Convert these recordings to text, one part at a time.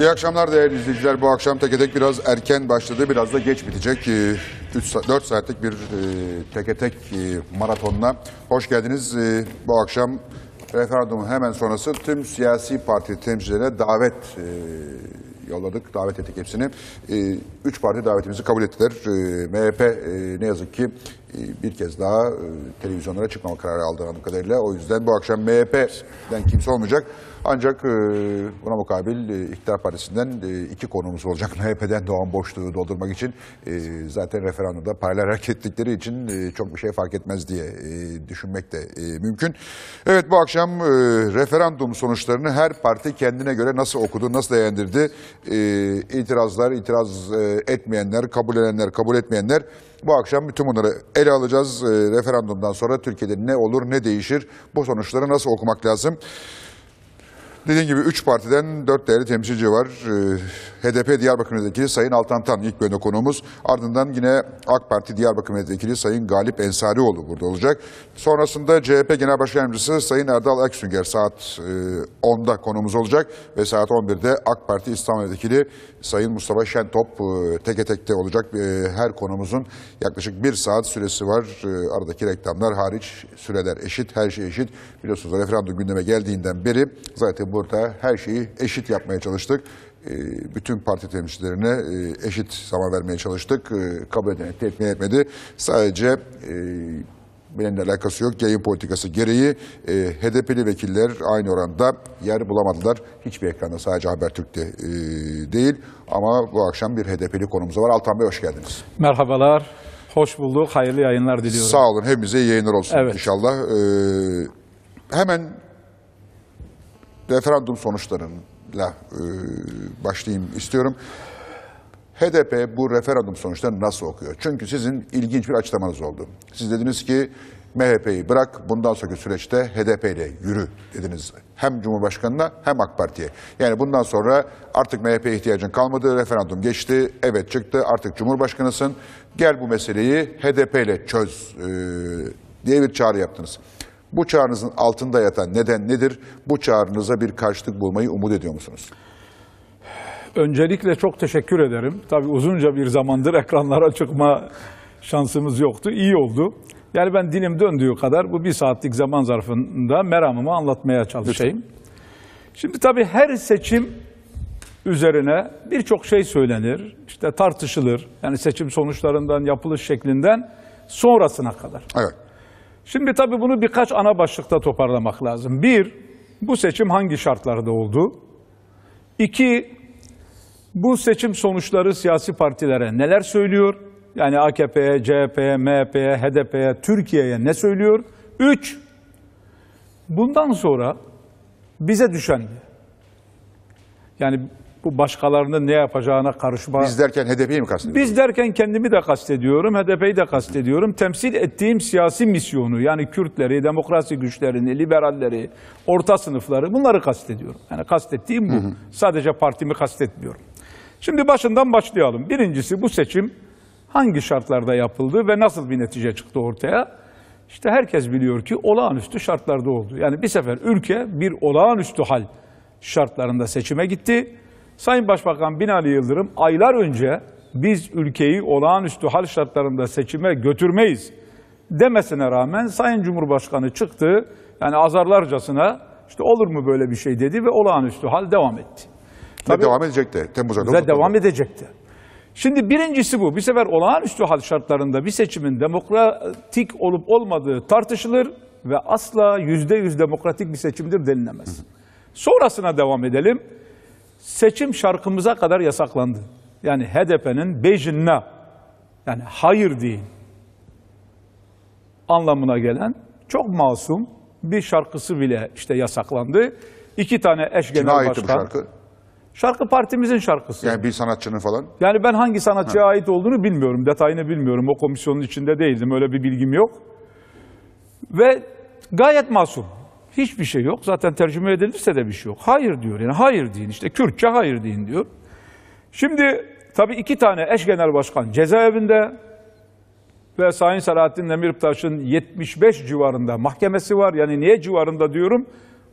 İyi akşamlar değerli izleyiciler. Bu akşam Teke Tek biraz erken başladı, biraz da geç bitecek. 4 saatlik bir Teke Tek maratonuna hoş geldiniz. Bu akşam referandumun hemen sonrası tüm siyasi parti temsilcilerine davet yolladık, davet ettik hepsini. 3 parti davetimizi kabul ettiler. MHP ne yazık ki bir kez daha televizyonlara çıkmama kararı aldı anladığım kadarıyla. O yüzden bu akşam MHP'den kimse olmayacak. Ancak buna mukabil İktidar Partisi'nden 2 konuğumuz olacak. MHP'den doğan boşluğu doldurmak için zaten referandumda paralel hareket ettikleri için çok bir şey fark etmez diye düşünmek de mümkün. Evet, bu akşam referandum sonuçlarını her parti kendine göre nasıl okudu, nasıl değerlendirdi? İtirazlar, itiraz etmeyenler, kabul edenler, kabul etmeyenler. Bu akşam bütün bunları ele alacağız. Referandumdan sonra Türkiye'de ne olur, ne değişir? Bu sonuçları nasıl okumak lazım? Dediğim gibi 3 partiden 4 değerli temsilci var. HDP Diyarbakır Milletvekili Sayın Altan Tan ilk bölümde konuğumuz. Ardından yine AK Parti Diyarbakır Milletvekili Sayın Galip Ensarioğlu burada olacak. Sonrasında CHP Genel Başkan Yardımcısı Sayın Erdal Aksünger saat 10'da konuğumuz olacak. Ve saat 11'de AK Parti İstanbul Milletvekili Sayın Mustafa Şentop Teke Tek'te olacak. Her konuğumuzun yaklaşık 1 saat süresi var. Aradaki reklamlar hariç süreler eşit, her şey eşit. Biliyorsunuz referandum gündeme geldiğinden beri zaten burada her şeyi eşit yapmaya çalıştık. Bütün parti temsilcilerine eşit zaman vermeye çalıştık. Kabul eden tekniği etmedi. Sadece benimle alakası yok. Yayın politikası gereği HDP'li vekiller aynı oranda yer bulamadılar. Hiçbir ekranda, sadece Habertürk'te değil. Ama bu akşam bir HDP'li konumuz var. Altan Bey hoş geldiniz. Merhabalar. Hoş bulduk. Hayırlı yayınlar diliyorum. Sağ olun. Hepimize iyi yayınlar olsun inşallah. Hemen referandum sonuçlarıyla başlayayım istiyorum. HDP bu referandum sonuçlarını nasıl okuyor? Çünkü sizin ilginç bir açıklamanız oldu. Siz dediniz ki MHP'yi bırak, bundan sonraki süreçte HDP ile yürü dediniz. Hem Cumhurbaşkanı'na hem AK Parti'ye. Yani bundan sonra artık MHP'ye ihtiyacın kalmadı, referandum geçti, evet çıktı, artık Cumhurbaşkanısın. Gel bu meseleyi HDP ile çöz diye bir çağrı yaptınız. Bu çağrınızın altında yatan neden nedir? Bu çağrınıza bir karşılık bulmayı umut ediyor musunuz? Öncelikle çok teşekkür ederim. Tabii uzunca bir zamandır ekranlara çıkma şansımız yoktu. İyi oldu. Yani ben dilim döndüğü kadar bu 1 saatlik zaman zarfında meramımı anlatmaya çalışayım. Lütfen. Şimdi tabii her seçim üzerine birçok şey söylenir. İşte tartışılır. Yani seçim sonuçlarından, yapılış şeklinden sonrasına kadar. Evet. Şimdi tabii bunu birkaç ana başlıkta toparlamak lazım. 1, bu seçim hangi şartlarda oldu? 2, bu seçim sonuçları siyasi partilere neler söylüyor? Yani AKP'ye, CHP'ye, MHP'ye, HDP'ye, Türkiye'ye ne söylüyor? 3, bundan sonra bize düşen, yani bu başkalarının ne yapacağına karışma. Biz derken HDP'yi mi kastediyorum? Biz derken kendimi de kastediyorum, HDP'yi de kastediyorum. Temsil ettiğim siyasi misyonu, yani Kürtleri, demokrasi güçlerini, liberalleri, orta sınıfları, bunları kastediyorum. Yani kastettiğim bu. Hı hı. Sadece partimi kastetmiyorum. Şimdi başından başlayalım. Birincisi, bu seçim hangi şartlarda yapıldı ve nasıl bir netice çıktı ortaya? İşte herkes biliyor ki olağanüstü şartlarda oldu. Yani bir sefer ülke bir olağanüstü hal şartlarında seçime gitti. Sayın Başbakan Binali Yıldırım aylar önce biz ülkeyi olağanüstü hal şartlarında seçime götürmeyiz demesine rağmen Sayın Cumhurbaşkanı çıktı, yani azarlarcasına işte olur mu böyle bir şey dedi ve olağanüstü hal devam etti. Tabii, devam edecekti. Temmuz'a da devam edecekti. Şimdi birincisi bu. Bir sefer olağanüstü hal şartlarında bir seçimin demokratik olup olmadığı tartışılır ve asla %100 demokratik bir seçimdir denilemez. Hı. Sonrasına devam edelim. Seçim şarkımıza kadar yasaklandı. Yani HDP'nin Bejinna, yani hayır deyin anlamına gelen çok masum bir şarkısı bile işte yasaklandı. 2 tane eş genel başkan. Şarkı partimizin şarkısı. Yani bir sanatçının falan. Yani ben hangi sanatçıya ait olduğunu bilmiyorum. Detayını bilmiyorum. O komisyonun içinde değildim. Öyle bir bilgim yok. Ve gayet masum. Hiçbir şey yok. Zaten tercüme edilirse de bir şey yok. Hayır diyor. Yani hayır deyin. İşte Kürtçe hayır deyin diyor. Şimdi tabii 2 tane eş genel başkan cezaevinde ve Sayın Selahattin Demirtaş'ın 75 civarında mahkemesi var. Yani niye civarında diyorum?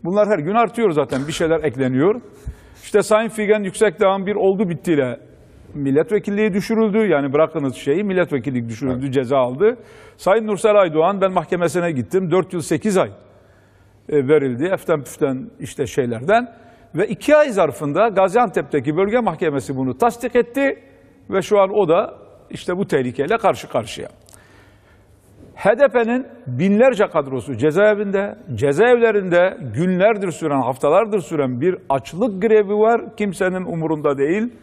Bunlar her gün artıyor zaten. Bir şeyler ekleniyor. İşte Sayın Figen Yüksekdağ'ın bir oldu bittiyle milletvekilliği düşürüldü. Yani bırakınız şeyi, milletvekillik düşürüldü, evet, ceza aldı. Sayın Nursel Aydoğan, ben mahkemesine gittim. 4 yıl 8 ay verildi. Eften püften işte şeylerden. Ve 2 ay zarfında Gaziantep'teki bölge mahkemesi bunu tasdik etti. Ve şu an o da işte bu tehlikeyle karşı karşıya. HDP'nin binlerce kadrosu cezaevinde, cezaevlerinde günlerdir süren, haftalardır süren bir açlık grevi var. Kimsenin umurunda değil.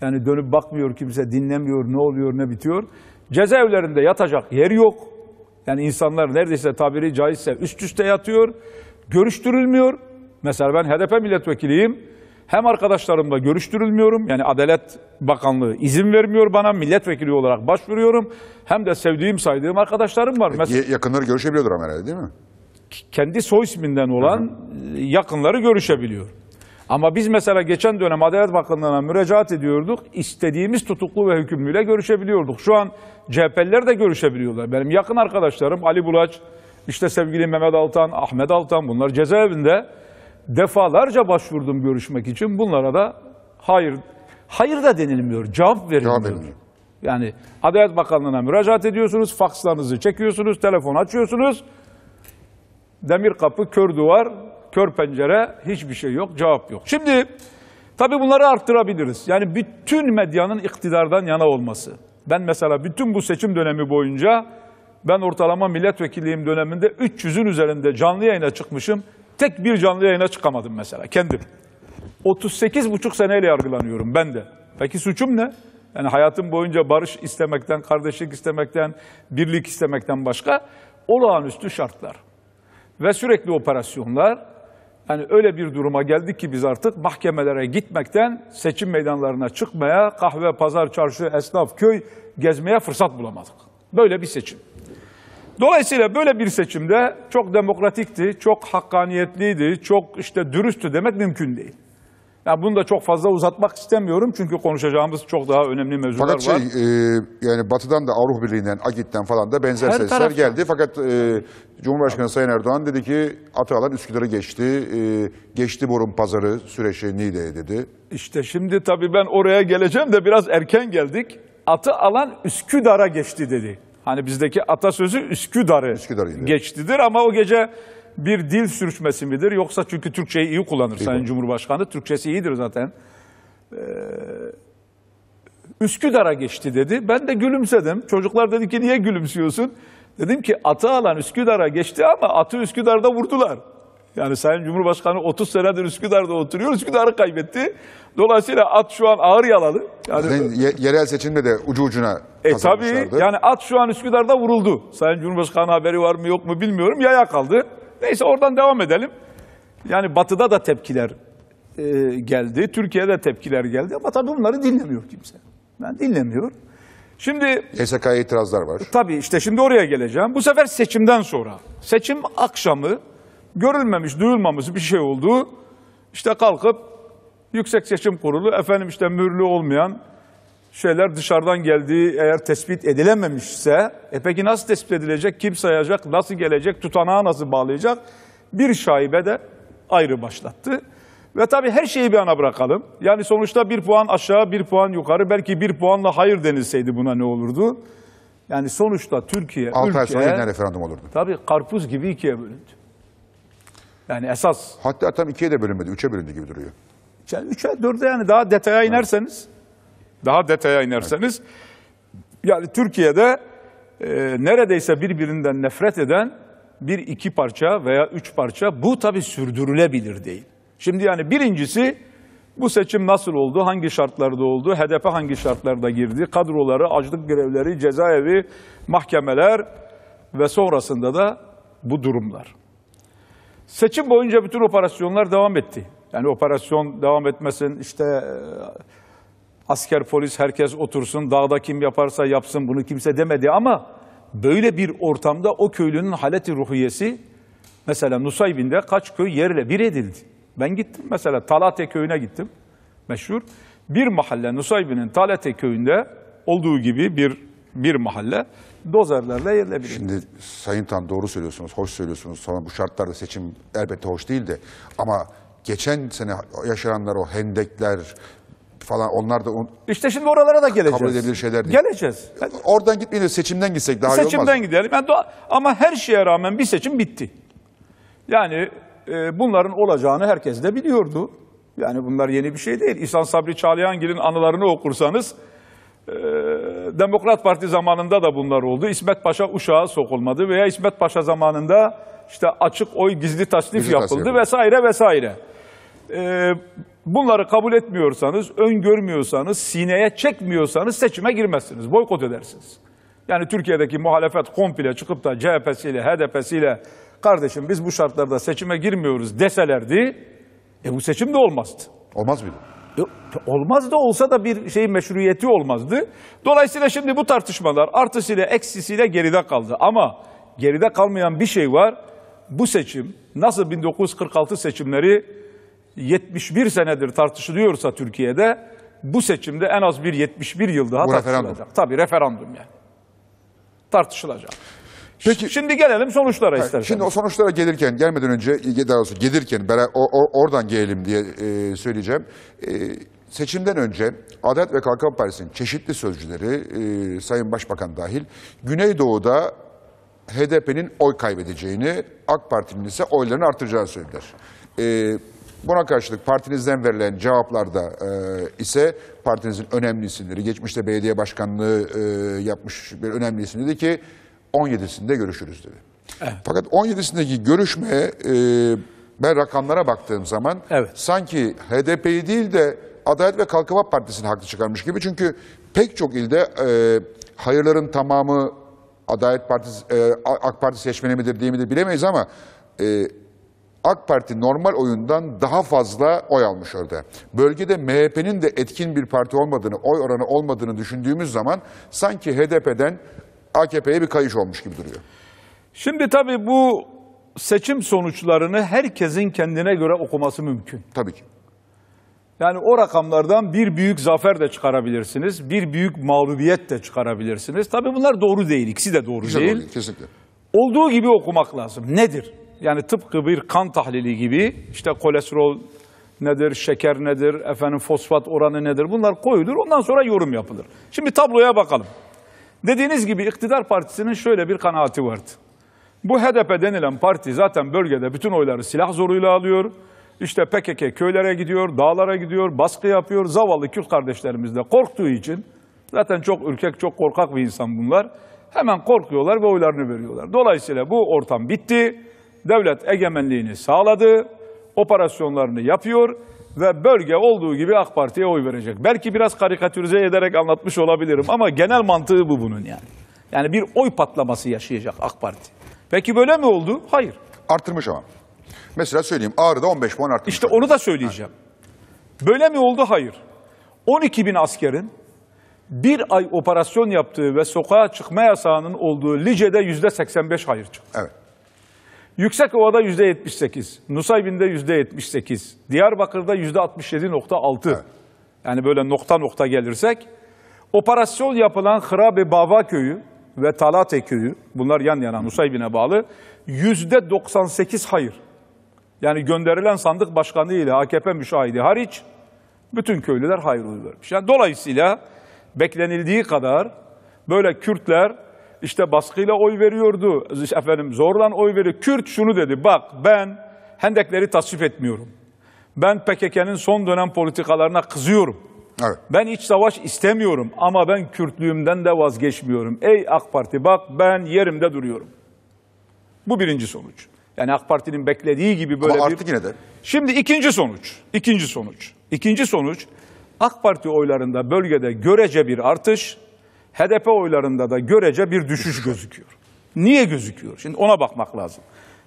Yani dönüp bakmıyor kimse, dinlemiyor, ne oluyor, ne bitiyor. Cezaevlerinde yatacak yer yok. Yani insanlar neredeyse tabiri caizse üst üste yatıyor. Görüştürülmüyor. Mesela ben HDP milletvekiliyim. Hem arkadaşlarımla görüştürülmüyorum. Yani Adalet Bakanlığı izin vermiyor bana. Milletvekili olarak başvuruyorum. Hem de sevdiğim, saydığım arkadaşlarım var. Mesela, yakınları görüşebiliyordur ama herhalde, değil mi? Kendi soy isminden olan, hı hı, yakınları görüşebiliyor. Ama biz mesela geçen dönem Adalet Bakanlığı'na müracaat ediyorduk. İstediğimiz tutuklu ve hükümlüyle görüşebiliyorduk. Şu an CHP'liler de görüşebiliyorlar. Benim yakın arkadaşlarım Ali Bulaç, işte sevgili Mehmet Altan, Ahmet Altan, bunlar cezaevinde. Defalarca başvurdum görüşmek için. Bunlara da hayır, hayır da denilmiyor, cevap verilmiyor. Yani Adalet Bakanlığı'na müracaat ediyorsunuz, fakslarınızı çekiyorsunuz, telefon açıyorsunuz. Demir kapı, kör duvar, kör pencere, hiçbir şey yok, cevap yok. Şimdi tabii bunları arttırabiliriz. Yani bütün medyanın iktidardan yana olması. Ben mesela bütün bu seçim dönemi boyunca, ben ortalama milletvekilliğim döneminde 300'ün üzerinde canlı yayına çıkmışım. Tek bir canlı yayına çıkamadım mesela kendim. 38,5 seneyle yargılanıyorum ben de. Peki suçum ne? Yani hayatım boyunca barış istemekten, kardeşlik istemekten, birlik istemekten başka olağanüstü şartlar. Ve sürekli operasyonlar. Yani öyle bir duruma geldik ki biz artık mahkemelere gitmekten seçim meydanlarına çıkmaya, kahve, pazar, çarşı, esnaf, köy gezmeye fırsat bulamadık. Böyle bir seçim. Dolayısıyla böyle bir seçimde çok demokratikti, çok hakkaniyetliydi, çok işte dürüsttü demek mümkün değil. Yani bunu da çok fazla uzatmak istemiyorum çünkü konuşacağımız çok daha önemli mevzular var. Fakat yani Batı'dan da, Avrupa Birliği'nden, AGİT'ten falan da benzer sesler geldi. Fakat Cumhurbaşkanı Sayın Erdoğan dedi ki Atalan Üsküdar'ı geçti, geçti borun pazarı süreci Niğde'ye dedi. İşte şimdi tabii ben oraya geleceğim de biraz erken geldik. Atı alan Üsküdar'a geçti dedi. Hani bizdeki atasözü Üsküdar'ı geçtidir ama o gece bir dil sürçmesi midir? Yoksa çünkü Türkçeyi iyi kullanır değil Sayın mi? Cumhurbaşkanı. Türkçesi iyidir zaten. Üsküdar'a geçti dedi. Ben de gülümsedim. Çocuklar dedi ki niye gülümsüyorsun? Dedim ki atı alan Üsküdar'a geçti ama atı Üsküdar'da vurdular. Yani Sayın Cumhurbaşkanı 30 senedir Üsküdar'da oturuyor. Üsküdar'ı kaybetti. Dolayısıyla at şu an ağır yalalı. Yani yerel seçimde de ucu ucuna kazanmışlardı. Tabii yani at şu an Üsküdar'da vuruldu. Sayın Cumhurbaşkanı haberi var mı yok mu bilmiyorum. Yaya kaldı. Neyse oradan devam edelim. Yani Batı'da da tepkiler geldi. Türkiye'de tepkiler geldi. Ama tabii bunları dinlemiyor kimse. Yani dinlemiyor. Şimdi SKK'ya itirazlar var. Tabii işte şimdi oraya geleceğim. Bu sefer seçimden sonra. Seçim akşamı. Görülmemiş, duyulmamış bir şey oldu. İşte kalkıp Yüksek Seçim Kurulu, efendim işte mühürlü olmayan şeyler dışarıdan geldiği eğer tespit edilememişse, peki nasıl tespit edilecek, kim sayacak, nasıl gelecek, tutanağı nasıl bağlayacak? Bir şaibe de ayrı başlattı. Ve tabii her şeyi bir ana bırakalım. Yani sonuçta bir puan aşağı, bir puan yukarı, belki bir puanla hayır denilseydi buna ne olurdu? Yani sonuçta Türkiye, 6 ay sonra yeniden referandum olurdu. Tabii karpuz gibi ikiye bölündü. Yani esas... Hatta tam 2'ye de bölünmedi, 3'e bölündü gibi duruyor. 3'e, 4'e yani daha detaya inerseniz, evet, daha detaya inerseniz, evet, yani Türkiye'de neredeyse birbirinden nefret eden bir iki parça veya üç parça, bu tabii sürdürülebilir değil. Şimdi yani birincisi bu seçim nasıl oldu, hangi şartlarda oldu, HDP hangi şartlarda girdi, kadroları, açlık grevleri, cezaevi, mahkemeler ve sonrasında da bu durumlar. Seçim boyunca bütün operasyonlar devam etti. Yani operasyon devam etmesin, işte asker, polis, herkes otursun, dağda kim yaparsa yapsın, bunu kimse demedi ama böyle bir ortamda o köylünün haleti ruhiyesi, mesela Nusaybin'de kaç köy yerle bir edildi. Ben gittim mesela Talate köyüne gittim, meşhur. Bir mahalle Nusaybin'in Talate köyünde olduğu gibi bir mahalle dozerlerle yerlebilir. Şimdi Sayın Tan doğru söylüyorsunuz, hoş söylüyorsunuz. Sonra bu şartlarda seçim elbette hoş değil de ama geçen sene yaşananlar, o hendekler falan, onlar da işte şimdi oralara da geleceğiz. Kabul edilebilir şeyler değil. Geleceğiz. Oradan gitmeyelim, seçimden gitsek daha iyi olmaz. Seçimden gidelim. Yani ama her şeye rağmen bir seçim bitti. Yani bunların olacağını herkes de biliyordu. Yani bunlar yeni bir şey değil. İhsan Sabri Çağlayangil'in anılarını okursanız Demokrat Parti zamanında da bunlar oldu. İsmet Paşa Uşağa sokulmadı veya İsmet Paşa zamanında işte açık oy gizli tasnif yapıldı vesaire vesaire. Bunları kabul etmiyorsanız, öngörmüyorsanız, sineye çekmiyorsanız seçime girmezsiniz. Boykot edersiniz. Yani Türkiye'deki muhalefet komple çıkıp da CHP'siyle, HDP'siyle kardeşim biz bu şartlarda seçime girmiyoruz deselerdi bu seçim de olmazdı. Olmaz mıydı? Olmaz da olsa da bir şeyin meşruiyeti olmazdı. Dolayısıyla şimdi bu tartışmalar artısıyla eksisiyle geride kaldı. Ama geride kalmayan bir şey var. Bu seçim nasıl 1946 seçimleri 71 senedir tartışılıyorsa Türkiye'de, bu seçimde en az bir 71 yıl daha bu tartışılacak. Referandum. Tabii referandum yani. Tartışılacak. Peki, şimdi gelelim sonuçlara istersen. Şimdi o sonuçlara gelirken, gelmeden önce, daha doğrusu gelirken oradan gelelim diye söyleyeceğim. Seçimden önce Adalet ve Kalkınma Partisi'nin çeşitli sözcüleri, Sayın Başbakan dahil, Güneydoğu'da HDP'nin oy kaybedeceğini, AK Parti'nin ise oylarını artıracağını söylediler. Buna karşılık partinizden verilen cevaplarda ise partinizin önemli isimleri, geçmişte belediye başkanlığı yapmış bir önemli isim dedi ki 17'sinde görüşürüz dedi. Evet. Fakat 17'sindeki görüşmeye ben rakamlara baktığım zaman evet, sanki HDP'yi değil de Adalet ve Kalkınma Partisi'ni haklı çıkarmış gibi. Çünkü pek çok ilde hayırların tamamı Adalet Partisi, AK Parti seçmeni midir değil midir bilemeyiz ama AK Parti normal oyundan daha fazla oy almış orada. Bölgede MHP'nin de etkin bir parti olmadığını, oy oranı olmadığını düşündüğümüz zaman sanki HDP'den AKP'ye bir kayış olmuş gibi duruyor. Şimdi tabii bu seçim sonuçlarını herkesin kendine göre okuması mümkün. Tabii ki. Yani o rakamlardan bir büyük zafer de çıkarabilirsiniz, bir büyük mağlubiyet de çıkarabilirsiniz. Tabii bunlar doğru değil, ikisi de doğru değil. Doğru değil. Kesinlikle. Olduğu gibi okumak lazım. Nedir? Yani tıpkı bir kan tahlili gibi, işte kolesterol nedir, şeker nedir, efendim fosfat oranı nedir, bunlar koyulur, ondan sonra yorum yapılır. Şimdi tabloya bakalım. Dediğiniz gibi iktidar partisinin şöyle bir kanaati vardı. Bu HDP denilen parti zaten bölgede bütün oyları silah zoruyla alıyor. İşte PKK köylere gidiyor, dağlara gidiyor, baskı yapıyor. Zavallı Kürt kardeşlerimiz de korktuğu için, zaten çok ürkek, çok korkak bir insan bunlar, hemen korkuyorlar ve oylarını veriyorlar. Dolayısıyla bu ortam bitti. Devlet egemenliğini sağladı, operasyonlarını yapıyor ve bölge olduğu gibi AK Parti'ye oy verecek. Belki biraz karikatürize ederek anlatmış olabilirim ama genel mantığı bu bunun yani. Yani bir oy patlaması yaşayacak AK Parti. Peki böyle mi oldu? Hayır. Artırmış ama. Mesela söyleyeyim, Ağrı'da 15 puan artırmış. İşte onu da söyleyeceğim. Böyle mi oldu? Hayır. 12 bin askerin bir ay operasyon yaptığı ve sokağa çıkma yasağının olduğu Lice'de %85 hayır çıktı. Evet. Yüksekova'da %78, Nusaybin'de %78, Diyarbakır'da %67.6. Evet. Yani böyle nokta nokta gelirsek, operasyon yapılan Hırabi Bava Köyü ve Talate Köyü, bunlar yan yana Nusaybin'e bağlı, %98 hayır. Yani gönderilen sandık başkanı ile AKP müşahidi hariç, bütün köylüler hayır oyu vermiş. Yani dolayısıyla beklenildiği kadar böyle Kürtler, İşte baskıyla oy veriyordu, efendim zorla oy veriyor. Kürt şunu dedi, bak ben hendekleri tasvip etmiyorum. Ben PKK'nın son dönem politikalarına kızıyorum. Evet. Ben iç savaş istemiyorum ama ben Kürtlüğümden de vazgeçmiyorum. Ey AK Parti bak ben yerimde duruyorum. Bu birinci sonuç. Yani AK Parti'nin beklediği gibi böyle ama artık yine de. Şimdi ikinci sonuç. AK Parti oylarında bölgede görece bir artış, HDP oylarında da görece bir düşüş gözüküyor. Niye gözüküyor? Şimdi ona bakmak lazım.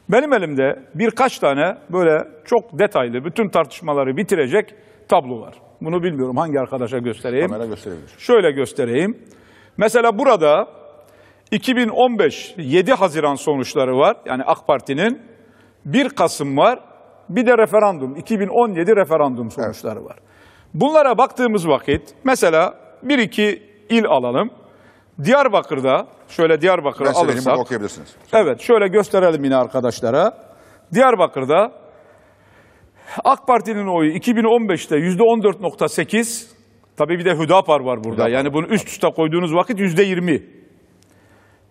Benim elimde birkaç tane böyle çok detaylı, bütün tartışmaları bitirecek tablo var. Bunu bilmiyorum hangi arkadaşa göstereyim. Kamera gösterebilir. Şöyle göstereyim. Mesela burada 2015 7 Haziran sonuçları var. Yani AK Parti'nin 1 Kasım var. Bir de referandum. 2017 referandum sonuçları var. Bunlara baktığımız vakit mesela 1-2 il alalım. Diyarbakır'da, şöyle Diyarbakır'ı alırsak, evet şöyle gösterelim yine arkadaşlara. Diyarbakır'da AK Parti'nin oyu 2015'te %14.8, tabii bir de Hüdapar var burada. Yani bunu üst üste koyduğunuz vakit %20.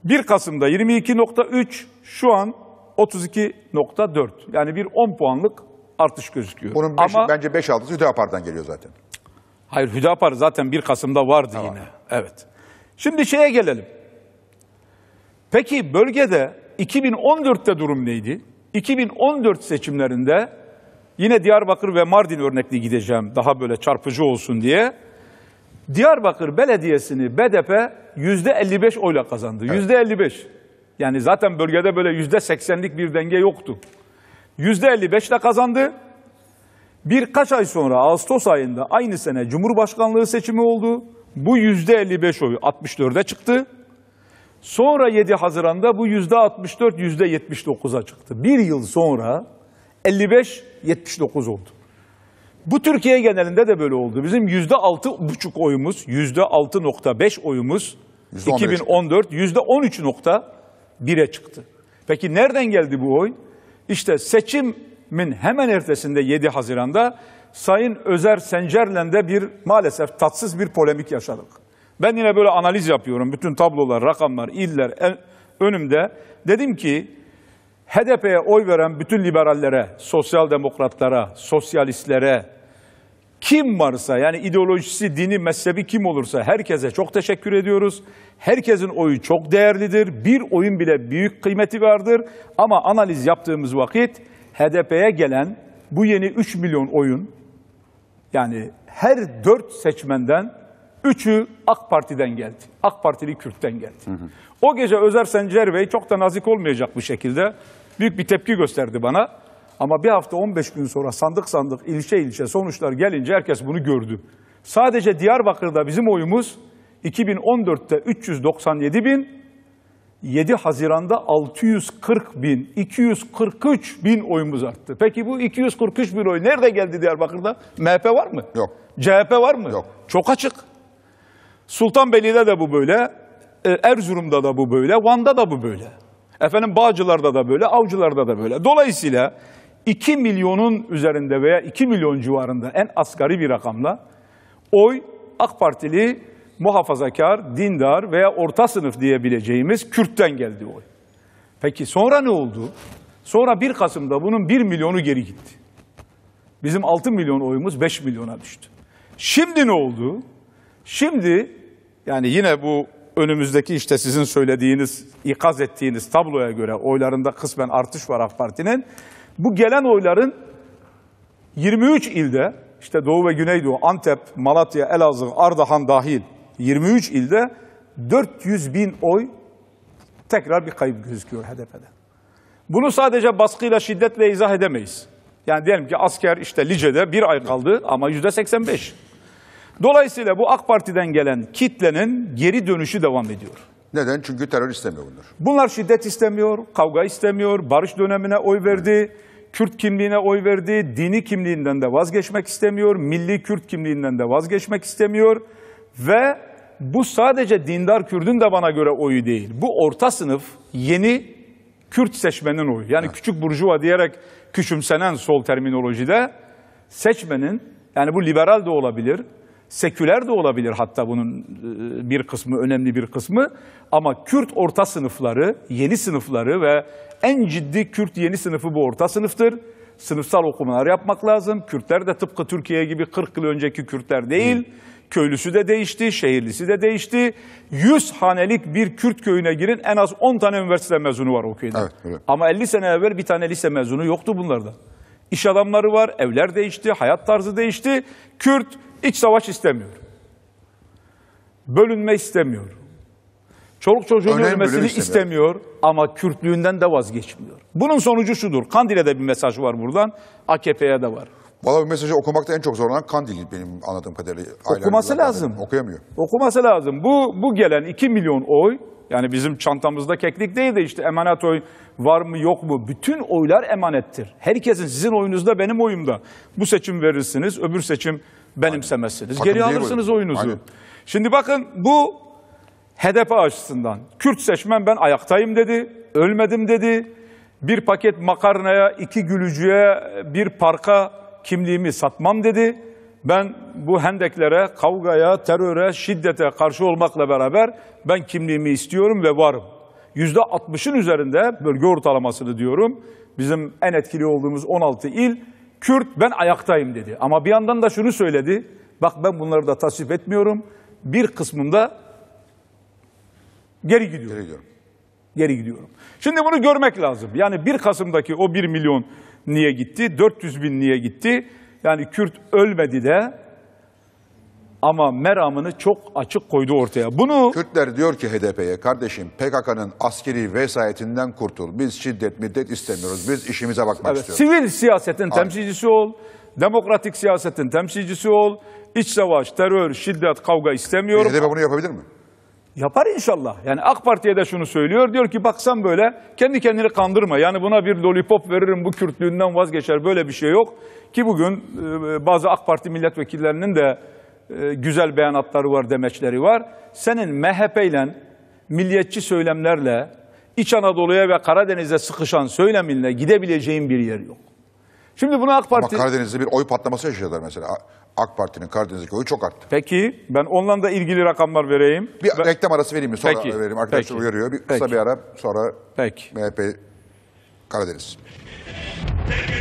1 Kasım'da 22.3, şu an 32.4. Yani bir 10 puanlık artış gözüküyor. Bunun bence 5-6'sı Hüdapar'dan geliyor zaten. Hayır, Hüdapar zaten 1 Kasım'da vardı yine. Evet. Şimdi şeye gelelim. Peki bölgede 2014'te durum neydi? 2014 seçimlerinde yine Diyarbakır ve Mardin örnekli gideceğim, daha böyle çarpıcı olsun diye. Diyarbakır Belediyesi'ni BDP %55 oyla kazandı. Evet. %55. Yani zaten bölgede böyle %80'lik bir denge yoktu. %55 ile kazandı. Birkaç ay sonra Ağustos ayında aynı sene Cumhurbaşkanlığı seçimi oldu. Bu %55 oyu 64'e çıktı. Sonra 7 Haziran'da bu %64, %79'a çıktı. Bir yıl sonra 55-79 oldu. Bu Türkiye genelinde de böyle oldu. Bizim %6,5 oyumuz, %6,5 oyumuz 2014, %13,1'e çıktı. Peki nereden geldi bu oy? İşte seçimin hemen ertesinde 7 Haziran'da Sayın Özer Sencer'le de bir maalesef tatsız bir polemik yaşadık. Ben yine böyle analiz yapıyorum. Bütün tablolar, rakamlar, iller önümde. Dedim ki HDP'ye oy veren bütün liberallere, sosyal demokratlara, sosyalistlere, kim varsa yani ideolojisi, dini, mezhebi kim olursa herkese çok teşekkür ediyoruz. Herkesin oyu çok değerlidir. Bir oyun bile büyük kıymeti vardır. Ama analiz yaptığımız vakit HDP'ye gelen bu yeni 3 milyon oyun, yani her 4 seçmenden 3'ü AK Parti'den geldi. AK Partili Kürt'ten geldi. Hı hı. O gece Özer Sencer Bey çok da nazik olmayacak bir şekilde büyük bir tepki gösterdi bana. Ama bir hafta 15 gün sonra sandık sandık, ilçe ilçe sonuçlar gelince herkes bunu gördü. Sadece Diyarbakır'da bizim oyumuz 2014'te 397 bin, 7 Haziran'da 640 bin, 243 bin oyumuz arttı. Peki bu 243 bin oy nerede geldi Diyarbakır'da? MHP var mı? Yok. CHP var mı? Yok. Çok açık. Sultanbeyli'de de bu böyle, Erzurum'da da bu böyle, Van'da da bu böyle. Efendim Bağcılar'da da böyle, Avcılar'da da böyle. Dolayısıyla 2 milyonun üzerinde veya 2 milyon civarında en asgari bir rakamla oy AK Partili, muhafazakar, dindar veya orta sınıf diyebileceğimiz Kürt'ten geldi oy. Peki sonra ne oldu? Sonra 1 Kasım'da bunun 1 milyonu geri gitti. Bizim 6 milyon oyumuz 5 milyona düştü. Şimdi ne oldu? Şimdi yani yine bu önümüzdeki işte sizin söylediğiniz, ikaz ettiğiniz tabloya göre oylarında kısmen artış var AK Parti'nin. Bu gelen oyların 23 ilde, işte Doğu ve Güneydoğu, Antep, Malatya, Elazığ, Ardahan dahil 23 ilde 400 bin oy tekrar bir kayıp gözüküyor HDP'de. Bunu sadece baskıyla, şiddetle izah edemeyiz. Yani diyelim ki asker işte Lice'de bir ay kaldı ama %85. Dolayısıyla bu AK Parti'den gelen kitlenin geri dönüşü devam ediyor. Neden? Çünkü terör istemiyor bunlar. Bunlar şiddet istemiyor, kavga istemiyor, barış dönemine oy verdi, Kürt kimliğine oy verdi, dini kimliğinden de vazgeçmek istemiyor, milli Kürt kimliğinden de vazgeçmek istemiyor ve bu sadece dindar Kürt'ün de bana göre oyu değil. Bu orta sınıf yeni Kürt seçmenin oyu. Yani küçük burjuva diyerek küçümsenen sol terminolojide seçmenin, yani bu liberal de olabilir, seküler de olabilir hatta bunun bir kısmı, önemli bir kısmı. Ama Kürt orta sınıfları, yeni sınıfları ve en ciddi Kürt yeni sınıfı bu orta sınıftır. Sınıfsal okumalar yapmak lazım. Kürtler de tıpkı Türkiye gibi 40 yıl önceki Kürtler değil. Köylüsü de değişti, şehirlisi de değişti. 100 hanelik bir Kürt köyüne girin, en az 10 tane üniversite mezunu var o köyde. Evet, evet. Ama 50 sene evvel bir tane lise mezunu yoktu bunlarda. İş adamları var, evler değişti, hayat tarzı değişti. Kürt İç savaş istemiyor. Bölünme istemiyor. Çoluk çocuğun ölmesini istemiyor ama Kürtlüğünden de vazgeçmiyor. Bunun sonucu şudur. Kandil'e de bir mesaj var buradan. AKP'ye de var. Vallahi bu mesajı okumakta en çok zorlanan Kandil, benim anladığım kadarıyla. Okuması lazım. Okuyamıyor. Okuması lazım. Bu gelen 2 milyon oy, yani bizim çantamızda keklik değil de işte emanet oy var mı yok mu? Bütün oylar emanettir. Herkesin, sizin oyunuzda, benim oyumda. Bu seçim verirsiniz, öbür seçim benimsemezsiniz. Aynen. Geri alırsınız oyunuzu. Aynen. Şimdi bakın, bu HDP açısından Kürt seçmen ben ayaktayım dedi, ölmedim dedi. Bir paket makarnaya, 2 gülücüğe, bir parka kimliğimi satmam dedi. Ben bu hendeklere, kavgaya, teröre, şiddete karşı olmakla beraber ben kimliğimi istiyorum ve varım. %60'ın üzerinde bölge ortalamasını diyorum. Bizim en etkili olduğumuz 16 il, Kürt ben ayaktayım dedi. Ama bir yandan da şunu söyledi. Bak ben bunları da tasvip etmiyorum. Bir kısmında geri gidiyorum. Şimdi bunu görmek lazım. Yani 1 Kasım'daki o 1 milyon niye gitti? 400 bin niye gitti? Yani Kürt ölmedi de ama meramını çok açık koydu ortaya. Bunu Kürtler diyor ki HDP'ye, kardeşim PKK'nın askeri vesayetinden kurtul. Biz şiddet, middet istemiyoruz. Biz işimize bakmak istiyoruz. Sivil siyasetin temsilcisi ol. Demokratik siyasetin temsilcisi ol. İç savaş, terör, şiddet, kavga istemiyorum. HDP bunu yapabilir mi? Yapar inşallah. Yani AK Parti'ye de şunu söylüyor. Diyor ki bak sen böyle kendi kendini kandırma. Yani buna bir lollipop veririm bu Kürtlüğünden vazgeçer. Böyle bir şey yok. Ki bugün bazı AK Parti milletvekillerinin de güzel beyanatları var, demeçleri var. Senin MHP ile milliyetçi söylemlerle İç Anadolu'ya ve Karadeniz'e sıkışan söyleminle gidebileceğin bir yer yok. Şimdi bunu AK Parti... Ama Karadeniz'de bir oy patlaması yaşadılar mesela. AK Parti'nin Karadeniz'deki oyu çok arttı. Peki, ben onunla da ilgili rakamlar vereyim. Bir reklam arası vereyim mi? Sonra vereyim. Arkadaşlar uyarıyor. Kısa bir ara, sonra MHP Karadeniz.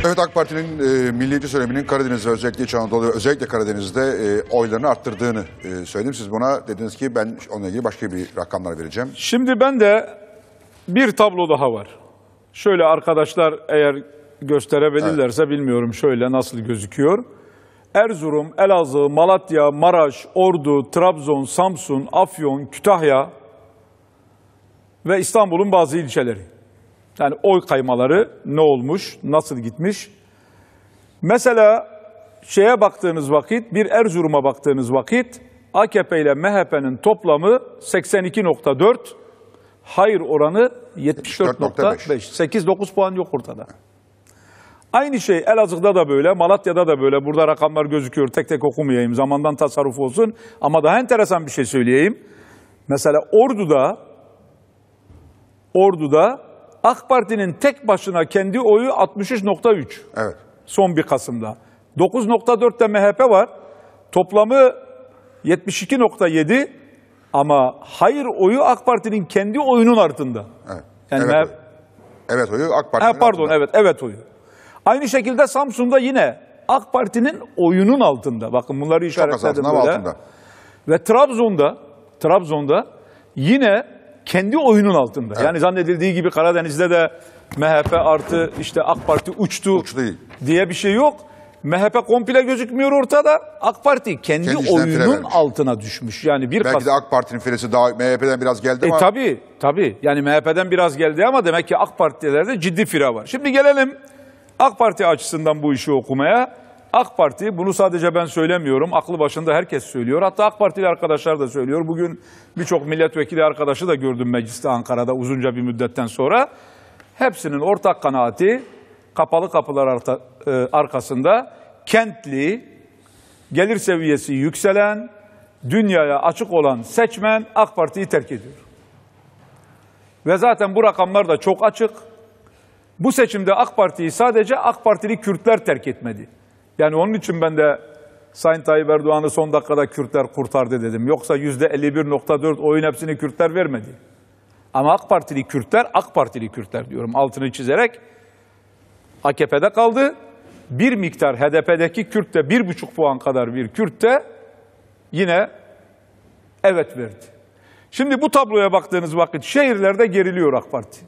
Evet, AK Parti'nin milliyetçi söyleminin Karadeniz'de, özellikle İç Anadolu ve özellikle Karadeniz'de oylarını arttırdığını söyledim. Siz buna dediniz ki ben onunla ilgili başka bir rakamlar vereceğim. Şimdi ben de bir tablo daha var. Şöyle arkadaşlar eğer gösterebilirlerse bilmiyorum şöyle nasıl gözüküyor. Erzurum, Elazığ, Malatya, Maraş, Ordu, Trabzon, Samsun, Afyon, Kütahya ve İstanbul'un bazı ilçeleri. Yani oy kaymaları ne olmuş, nasıl gitmiş? Mesela şeye baktığınız vakit, bir Erzurum'a baktığınız vakit AKP ile MHP'nin toplamı 82.4, hayır oranı 74.5. 8-9 puan yok ortada. Aynı şey Elazığ'da da böyle, Malatya'da da böyle. Burada rakamlar gözüküyor, tek tek okumayayım, zamandan tasarruf olsun. Ama daha enteresan bir şey söyleyeyim. Mesela Ordu'da AK Parti'nin tek başına kendi oyu 63.3. Evet. Son bir Kasım'da. 9.4'te MHP var. Toplamı 72.7 ama hayır oyu AK Parti'nin kendi oyunun altında. Evet. Yani evet oyu AK Parti'nin altında. Evet oyu. Aynı şekilde Samsun'da yine AK Parti'nin oyunun altında. Bakın bunları işaretledim böyle. Ve Trabzon'da yine kendi oyunun altında. Evet. Yani zannedildiği gibi Karadeniz'de de MHP artı işte AK Parti uçtu diye bir şey yok. MHP komple gözükmüyor ortada. AK Parti kendi oyunun altına düşmüş. Yani belki de AK Parti'nin filesi daha MHP'den biraz geldi ama. Tabii. Yani MHP'den biraz geldi ama demek ki AK Partilerde ciddi fire var. Şimdi gelelim AK Parti açısından bu işi okumaya. AK Parti, bunu sadece ben söylemiyorum, aklı başında herkes söylüyor. Hatta AK Partili arkadaşlar da söylüyor. Bugün birçok milletvekili arkadaşı da gördüm mecliste Ankara'da uzunca bir müddetten sonra. Hepsinin ortak kanaati kapalı kapılar arkasında kentli, gelir seviyesi yükselen, dünyaya açık olan seçmen AK Parti'yi terk ediyor. Ve zaten bu rakamlar da çok açık. Bu seçimde AK Parti'yi sadece AK Partili Kürtler terk etmedi. Yani onun için ben de Sayın Tayyip Erdoğan'ı son dakikada Kürtler kurtardı dedim. Yoksa %51.4 oyun hepsini Kürtler vermedi. Ama AK Partili Kürtler, AK Partili Kürtler diyorum altını çizerek AKP'de kaldı. Bir miktar HDP'deki Kürt de 1,5 puan kadar bir Kürt de yine evet verdi. Şimdi bu tabloya baktığınız vakit şehirlerde geriliyor AK Parti.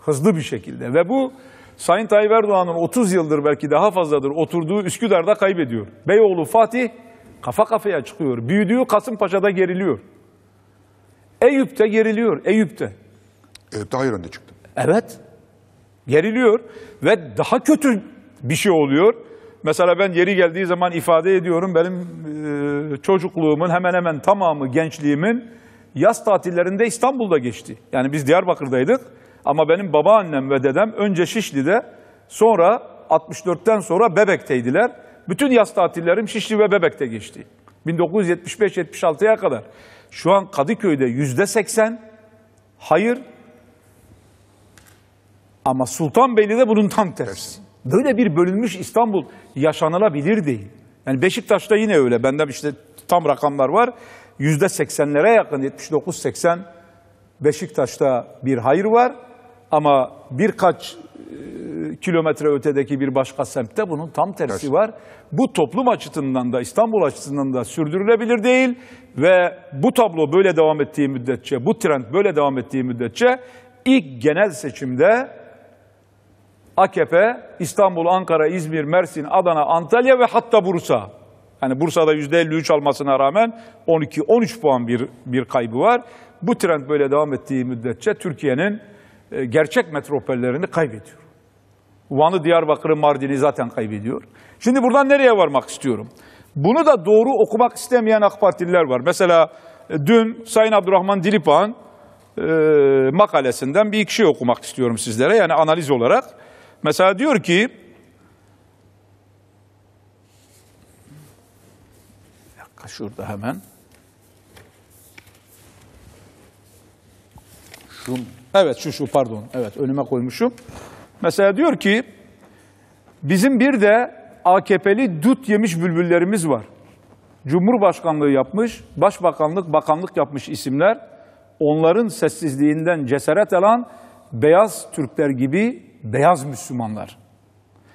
Hızlı bir şekilde ve bu Sayın Tayyip Erdoğan'ın 30 yıldır belki daha fazladır oturduğu Üsküdar'da kaybediyor. Beyoğlu, Fatih kafa kafaya çıkıyor. Büyüdüğü Kasımpaşa'da geriliyor. Eyüp'te geriliyor. Eyüp'te hayır önde çıktı. Evet. Geriliyor ve daha kötü bir şey oluyor. Mesela ben yeri geldiği zaman ifade ediyorum benim çocukluğumun hemen hemen tamamı gençliğimin yaz tatillerinde İstanbul'da geçti. Yani biz Diyarbakır'daydık. Ama benim babaannem ve dedem önce Şişli'de, sonra 64'ten sonra Bebek'teydiler. Bütün yaz tatillerim Şişli ve Bebek'te geçti. 1975-76'ya kadar. Şu an Kadıköy'de %80 hayır ama Sultanbeyli'de bunun tam tersi. Böyle bir bölünmüş İstanbul yaşanılabilir değil. Yani Beşiktaş'ta yine öyle. Bende işte tam rakamlar var. %80'lere yakın, 79-80 Beşiktaş'ta bir hayır var. Ama birkaç kilometre ötedeki bir başka semtte bunun tam tersi var. Bu toplum açısından da İstanbul açısından da sürdürülebilir değil ve bu tablo böyle devam ettiği müddetçe, bu trend böyle devam ettiği müddetçe ilk genel seçimde AKP İstanbul, Ankara, İzmir, Mersin, Adana, Antalya ve hatta Bursa. Yani Bursa'da %53 almasına rağmen 12-13 puan bir kaybı var. Bu trend böyle devam ettiği müddetçe Türkiye'nin gerçek metropollerini kaybediyor. Van'ı, Diyarbakır'ı, Mardin'i zaten kaybediyor. Şimdi buradan nereye varmak istiyorum? Bunu da doğru okumak istemeyen AK Partililer var. Mesela dün Sayın Abdurrahman Dilipan makalesinden bir iki şey okumak istiyorum sizlere. Yani analiz olarak. Mesela diyor ki, bir dakika şurada hemen. Evet şu pardon. Evet önüme koymuşum. Mesela diyor ki, bizim bir de AKP'li dut yemiş bülbüllerimiz var. Cumhurbaşkanlığı yapmış, başbakanlık, bakanlık yapmış isimler, onların sessizliğinden cesaret alan beyaz Türkler gibi beyaz Müslümanlar.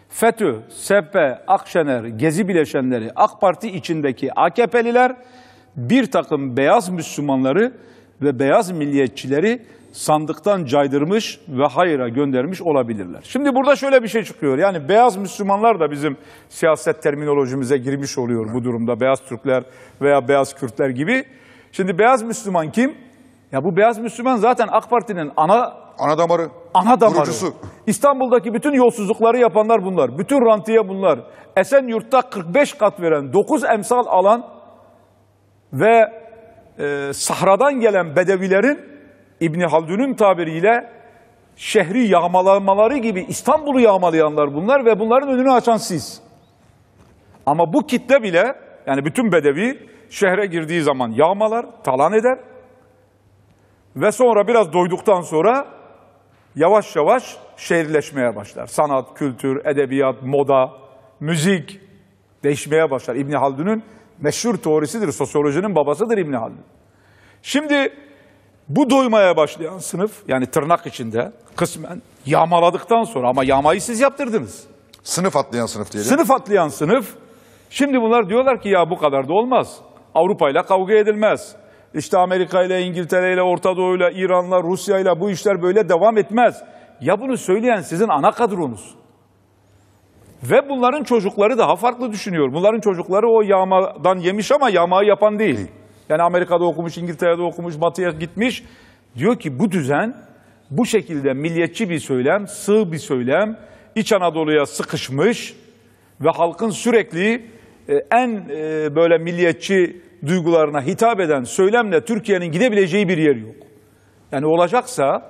FETÖ, SP, Akşener, Gezi bileşenleri, AK Parti içindeki AKP'liler, bir takım beyaz Müslümanları ve beyaz milliyetçileri sandıktan caydırmış ve hayıra göndermiş olabilirler. Şimdi burada şöyle bir şey çıkıyor. Yani beyaz Müslümanlar da bizim siyaset terminolojimize girmiş oluyor bu durumda. Beyaz Türkler veya beyaz Kürtler gibi. Şimdi beyaz Müslüman kim? Ya bu beyaz Müslüman zaten AK Parti'nin ana damarı. Kurucusu. İstanbul'daki bütün yolsuzlukları yapanlar bunlar. Bütün rantiye bunlar. Esenyurt'ta 45 kat veren, 9 emsal alan ve sahradan gelen bedevilerin İbni Haldun'un tabiriyle şehri yağmalamaları gibi İstanbul'u yağmalayanlar bunlar ve bunların önünü açan siz. Ama bu kitle bile, yani bütün bedevi şehre girdiği zaman yağmalar, talan eder ve sonra biraz doyduktan sonra yavaş yavaş şehirleşmeye başlar. Sanat, kültür, edebiyat, moda, müzik değişmeye başlar. İbni Haldun'un meşhur teorisidir, sosyolojinin babasıdır İbni Haldun. Şimdi bu doymaya başlayan sınıf, yani tırnak içinde kısmen yağmaladıktan sonra, ama yağmayı siz yaptırdınız. Sınıf atlayan sınıf diyelim. Sınıf atlayan sınıf. Şimdi bunlar diyorlar ki ya bu kadar da olmaz. Avrupa ile kavga edilmez. İşte Amerika ile, İngiltere ile, Orta Doğu ile, İran'la, Rusya ile bu işler böyle devam etmez. Ya bunu söyleyen sizin ana kadronuz. Ve bunların çocukları daha farklı düşünüyor. Bunların çocukları o yağmadan yemiş ama yağmayı yapan değil. Yani Amerika'da okumuş, İngiltere'de okumuş, Batı'ya gitmiş. Diyor ki bu düzen, bu şekilde milliyetçi bir söylem, sığ bir söylem, İç Anadolu'ya sıkışmış ve halkın sürekli en böyle milliyetçi duygularına hitap eden söylemle Türkiye'nin gidebileceği bir yer yok. Yani olacaksa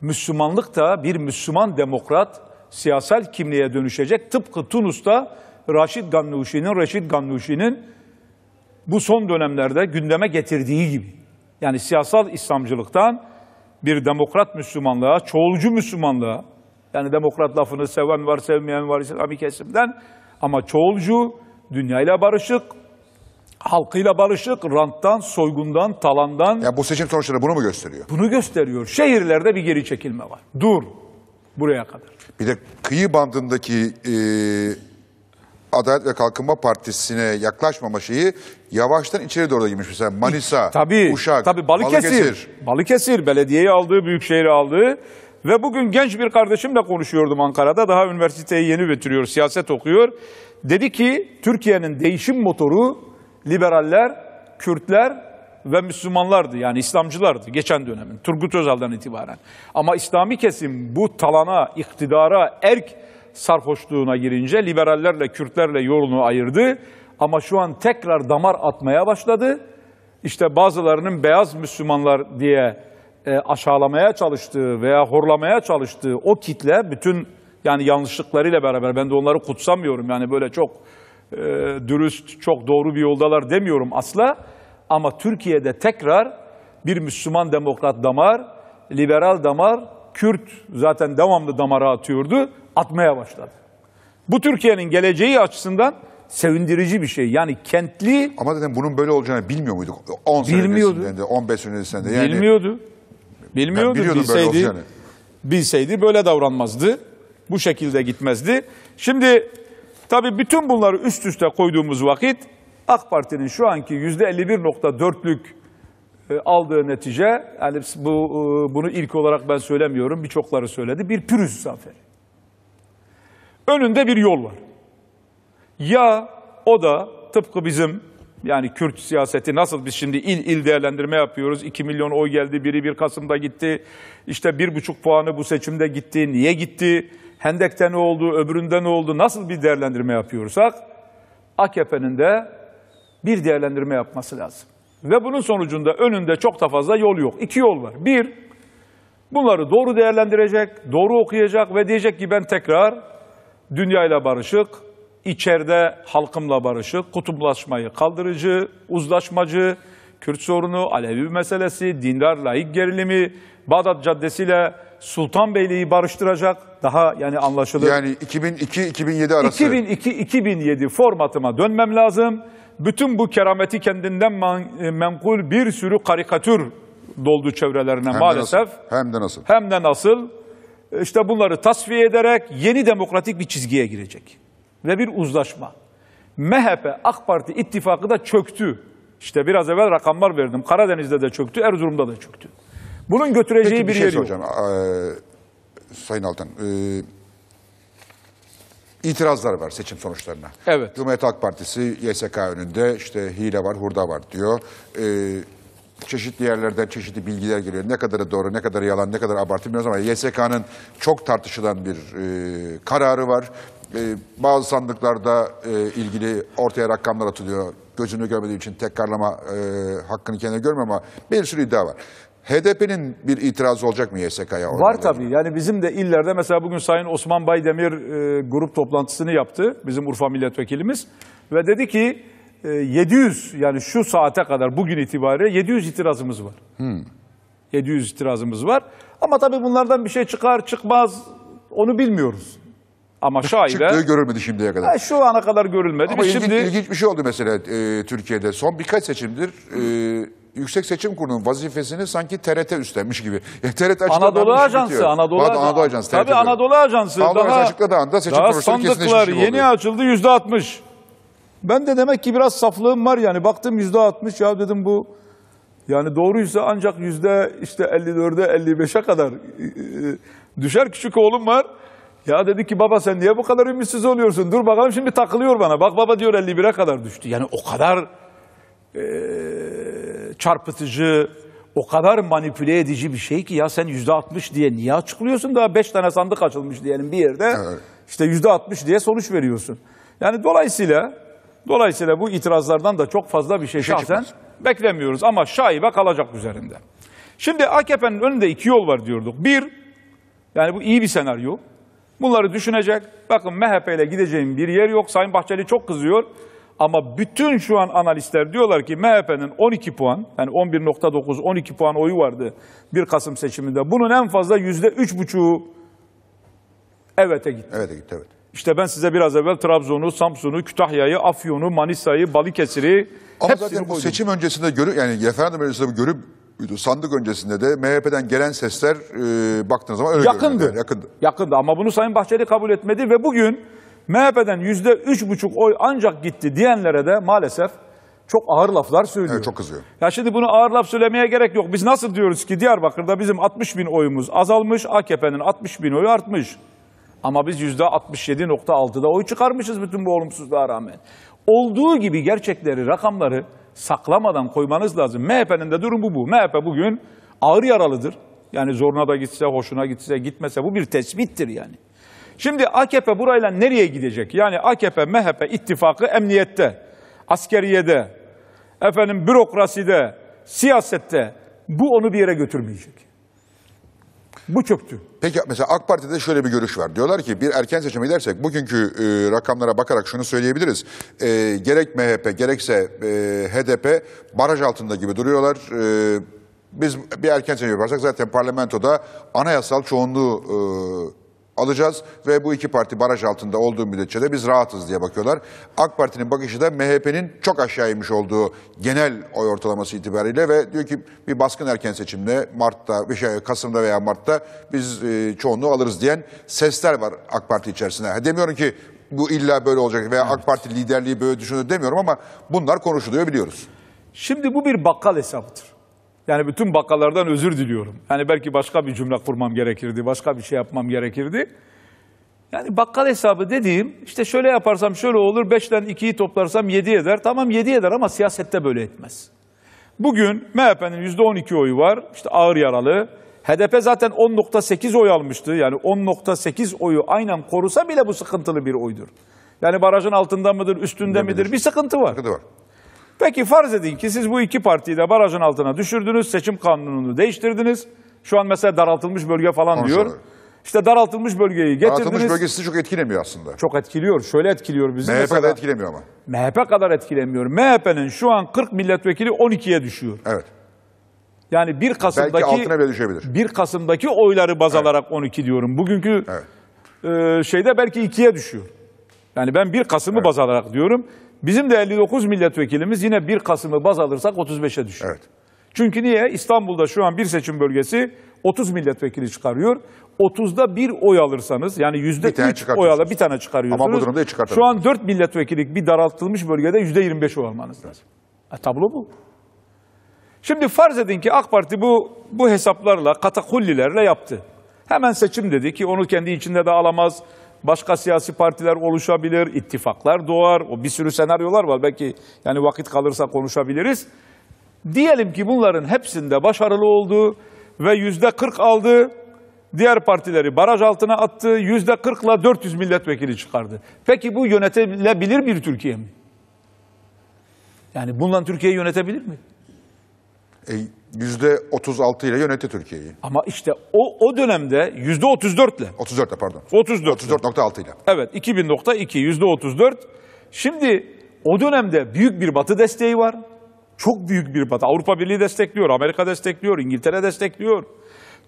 Müslümanlık da bir Müslüman demokrat siyasal kimliğe dönüşecek. Tıpkı Tunus'ta Reşid Gannuşi'nin bu son dönemlerde gündeme getirdiği gibi. Yani siyasal İslamcılıktan bir demokrat Müslümanlığa, çoğulcu Müslümanlığa, yani demokrat lafını seven var, sevmeyen var İslami kesimden, ama çoğulcu, dünyayla barışık, halkıyla barışık, ranttan, soygundan, talandan. Yani bu seçim sonuçları bunu mu gösteriyor? Bunu gösteriyor. Şehirlerde bir geri çekilme var. Dur, buraya kadar. Bir de kıyı bandındaki Adalet ve Kalkınma Partisi'ne yaklaşmama şeyi yavaştan içeri doğru da girmiş. Mesela Manisa, tabii, Uşak, tabii Balıkesir. Balıkesir belediyeyi aldığı, büyükşehri aldığı ve bugün genç bir kardeşimle konuşuyordum Ankara'da. Daha üniversiteyi yeni bitiriyor, siyaset okuyor. Dedi ki Türkiye'nin değişim motoru liberaller, Kürtler ve Müslümanlardı. Yani İslamcılardı geçen dönemin, Turgut Özal'dan itibaren. Ama İslami kesim bu talana, iktidara, erk sarhoşluğuna girince liberallerle, Kürtlerle yolunu ayırdı. Ama şu an tekrar damar atmaya başladı. İşte bazılarının beyaz Müslümanlar diye aşağılamaya çalıştığı veya horlamaya çalıştığı o kitle, bütün yani yanlışlıklarıyla beraber, ben de onları kutsamıyorum. Yani böyle çok dürüst, çok doğru bir yoldalar demiyorum asla. Ama Türkiye'de tekrar bir Müslüman demokrat damar, liberal damar, Kürt zaten devamlı damara atıyordu, atmaya başladı. Bu Türkiye'nin geleceği açısından sevindirici bir şey. Yani kentli... Ama zaten bunun böyle olacağını bilmiyor muyduk? 10 senesinde, 15 senesinde. Yani... Bilmiyordu. Bilseydi böyle davranmazdı. Bu şekilde gitmezdi. Şimdi tabii bütün bunları üst üste koyduğumuz vakit AK Parti'nin şu anki %51,4'lük aldığı netice, yani bunu ilk olarak ben söylemiyorum, birçokları söyledi, bir pürüz zaferi. Önünde bir yol var. Ya o da tıpkı bizim, yani Kürt siyaseti nasıl biz şimdi il değerlendirme yapıyoruz, 2 milyon oy geldi, biri 1 Kasım'da gitti, işte 1,5 puanı bu seçimde gitti, niye gitti, Hendek'te ne oldu, öbüründe ne oldu, nasıl bir değerlendirme yapıyorsak, AKP'nin de bir değerlendirme yapması lazım. Ve bunun sonucunda önünde çok da fazla yol yok. 2 yol var. 1, bunları doğru değerlendirecek, doğru okuyacak ve diyecek ki ben tekrar dünyayla barışık, içeride halkımla barışık, kutuplaşmayı kaldırıcı, uzlaşmacı, Kürt sorunu, Alevi meselesi, dindar laik gerilimi, Bağdat Caddesi ile Sultanbeyli'yi barıştıracak, daha yani anlaşılır. Yani 2002-2007 arası. 2002-2007 formatıma dönmem lazım. Bütün bu kerameti kendinden menkul bir sürü karikatür doldu çevrelerine maalesef. Hem de nasıl? İşte bunları tasfiye ederek yeni demokratik bir çizgiye girecek. Ve bir uzlaşma. MHP, AK Parti ittifakı da çöktü. İşte biraz evvel rakamlar verdim. Karadeniz'de de çöktü, Erzurum'da da çöktü. Bunun götüreceği bir yeri yok. Peki bir şey soracağım. Sayın Altan, İtirazlar var seçim sonuçlarına. Evet. Cumhuriyet Halk Partisi YSK önünde işte hile var, hurda var diyor. Çeşitli yerlerden çeşitli bilgiler geliyor. Ne kadarı doğru, ne kadarı yalan, ne kadar abartı bilmiyoruz ama YSK'nın çok tartışılan bir kararı var. Bazı sandıklarda ilgili ortaya rakamlar atılıyor. Gözünü görmediği için tekrarlama hakkını kendine görmüyor ama bir sürü iddia var. HDP'nin bir itirazı olacak mı YSK'ya? Var tabii. Yani bizim de illerde mesela bugün Sayın Osman Baydemir grup toplantısını yaptı. Bizim Urfa milletvekilimiz. Ve dedi ki 700 yani şu saate kadar bugün itibariyle 700 itirazımız var. 700 itirazımız var. Ama tabii bunlardan bir şey çıkar çıkmaz onu bilmiyoruz. Ama şaide... Çıktığı görülmedi şimdiye kadar. Şu ana kadar görülmedi. Ama ilginç bir şey oldu mesela Türkiye'de. Son birkaç seçimdir... Yüksek Seçim Kurulu'nun vazifesini sanki TRT üstlenmiş gibi. TRT Anadolu Ajansı. Tabii Anadolu Ajansı. Daha sandıklar yeni açıldı %60. Ben de demek ki biraz saflığım var yani. Baktım %60 ya dedim bu. Yani doğruysa ancak %54'e 55'e kadar düşer. Küçük oğlum var. Ya dedi ki baba sen niye bu kadar ümitsiz oluyorsun? Dur bakalım şimdi takılıyor bana. Bak baba diyor 51'e kadar düştü. Yani o kadar... çarpıtıcı, o kadar manipüle edici bir şey ki ya sen %60 diye niye açıklıyorsun? Daha 5 tane sandık açılmış diyelim bir yerde. Evet. İşte %60 diye sonuç veriyorsun. Yani dolayısıyla bu itirazlardan da çok fazla bir şey şahsen beklemiyoruz. Ama şaibe kalacak üzerinde. Şimdi AKP'nin önünde 2 yol var diyorduk. 1, yani bu iyi bir senaryo. Bunları düşünecek. Bakın MHP ile gideceğim bir yer yok. Sayın Bahçeli çok kızıyor. Ama bütün şu an analistler diyorlar ki MHP'nin 12 puan, yani 11,9-12 puan oyu vardı 1 Kasım seçiminde. Bunun en fazla %3,5'u evet'e gitti. Evet'e gitti, evet. İşte ben size biraz evvel Trabzon'u, Samsun'u, Kütahya'yı, Afyon'u, Manisa'yı, Balıkesir'i... Ama zaten bu seçim öncesinde görüp, yani referandum öncesinde görüp, sandık öncesinde de MHP'den gelen sesler baktığınız zaman öyle yakındı ama bunu Sayın Bahçeli kabul etmedi ve bugün... MHP'den %3,5 oy ancak gitti diyenlere de maalesef çok ağır laflar söylüyor. Evet, çok kızıyor. Ya şimdi bunu ağır laf söylemeye gerek yok. Biz nasıl diyoruz ki Diyarbakır'da bizim 60 bin oyumuz azalmış, AKP'nin 60 bin oyu artmış. Ama biz %67,6'da oy çıkarmışız bütün bu olumsuzluğa rağmen. Olduğu gibi gerçekleri, rakamları saklamadan koymanız lazım. MHP'nin de durumu bu. MHP bugün ağır yaralıdır. Yani zoruna da gitse, hoşuna gitse, gitmese bu bir tespittir yani. Şimdi AKP burayla nereye gidecek? Yani AKP-MHP ittifakı emniyette, askeriyede, bürokraside, siyasette bu onu bir yere götürmeyecek. Bu çöktü. Peki mesela AK Parti'de şöyle bir görüş var. Diyorlar ki bir erken seçime gidersek bugünkü rakamlara bakarak şunu söyleyebiliriz. Gerek MHP gerekse HDP baraj altında gibi duruyorlar. Biz bir erken seçime yaparsak zaten parlamentoda anayasal çoğunluğu... alacağız ve bu iki parti baraj altında olduğu müddetçe de biz rahatız diye bakıyorlar. AK Parti'nin bakışı da MHP'nin çok aşağı inmiş olduğu genel oy ortalaması itibariyle ve diyor ki bir baskın erken seçimle Kasım'da veya Mart'ta biz çoğunluğu alırız diyen sesler var AK Parti içerisinde. Demiyorum ki bu illa böyle olacak veya AK Parti liderliği böyle düşünür demiyorum ama bunlar konuşuluyor biliyoruz. Şimdi bu bir bakkal hesabıdır. Yani bütün bakkallardan özür diliyorum. Yani belki başka bir cümle kurmam gerekirdi, başka bir şey yapmam gerekirdi. Yani bakkal hesabı dediğim, işte şöyle yaparsam şöyle olur, 5'ten 2'yi toplarsam 7 eder. Tamam 7 eder ama siyasette böyle etmez. Bugün MHP'nin %12 oyu var, işte ağır yaralı. HDP zaten 10.8 oy almıştı. Yani 10.8 oyu aynen korusa bile bu sıkıntılı bir oydur. Yani barajın altında mıdır, üstünde midir? Bir sıkıntı var. Peki farz edin ki siz bu iki partiyi de barajın altına düşürdünüz, seçim kanununu değiştirdiniz. Şu an mesela daraltılmış bölge falan diyor. İşte daraltılmış bölgeyi getirdiniz. Daraltılmış bölge sizi çok etkilemiyor aslında. Çok etkiliyor, şöyle etkiliyor bizi. MHP kadar etkilemiyor ama. MHP kadar etkilemiyor. MHP'nin şu an 40 milletvekili 12'ye düşüyor. Evet. Yani 1 Kasım'daki oyları baz alarak 12 diyorum. Bugünkü şeyde belki 2'ye düşüyor. Yani ben 1 Kasım'ı baz alarak diyorum. Bizim de 59 milletvekilimiz yine 1 Kasım'ı baz alırsak 35'e düşüyor. Evet. Çünkü niye? İstanbul'da şu an bir seçim bölgesi 30 milletvekili çıkarıyor. 30'da bir oy alırsanız yani %3 oy ala bir tane çıkarıyorsunuz. Ama bu durumda çıkartamıyorsunuz. Şu an 4 milletvekilik bir daraltılmış bölgede %25 oy almanız lazım. Tablo bu. Şimdi farz edin ki AK Parti bu hesaplarla, katakullilerle yaptı. Hemen seçim dedi ki onu kendi içinde de alamaz. Başka siyasi partiler oluşabilir, ittifaklar doğar. O bir sürü senaryolar var. Belki yani vakit kalırsa konuşabiliriz. Diyelim ki bunların hepsinde başarılı oldu ve %40 aldı. Diğer partileri baraj altına attı. %40'la 400 milletvekili çıkardı. Peki bu yönetilebilir bir Türkiye mi? Yani bundan Türkiye'yi yönetebilir mi? %36 ile yönetti Türkiye'yi. Ama işte o dönemde %34 ile. 34 ile pardon. 34.6 ile. Evet 2000.2 %34. Şimdi o dönemde büyük bir Batı desteği var. Çok büyük bir Batı. Avrupa Birliği destekliyor, Amerika destekliyor, İngiltere destekliyor.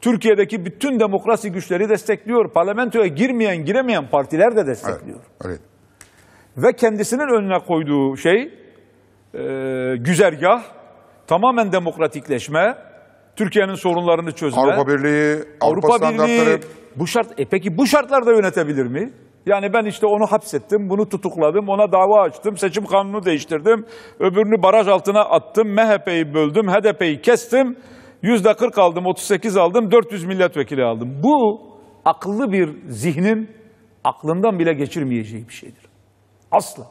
Türkiye'deki bütün demokrasi güçleri destekliyor. Parlamentoya girmeyen, giremeyen partiler de destekliyor. Evet, evet. Ve kendisinin önüne koyduğu şey güzergah. Tamamen demokratikleşme, Türkiye'nin sorunlarını çözme. Avrupa Birliği, bu şart. Peki bu şartlarda yönetebilir mi? Yani ben işte onu hapsettim, bunu tutukladım, ona dava açtım, seçim kanunu değiştirdim, öbürünü baraj altına attım, MHP'yi böldüm, HDP'yi kestim, %40 aldım, 38 aldım, 400 milletvekili aldım. Bu akıllı bir zihnin aklından bile geçirmeyeceği bir şeydir. Asla.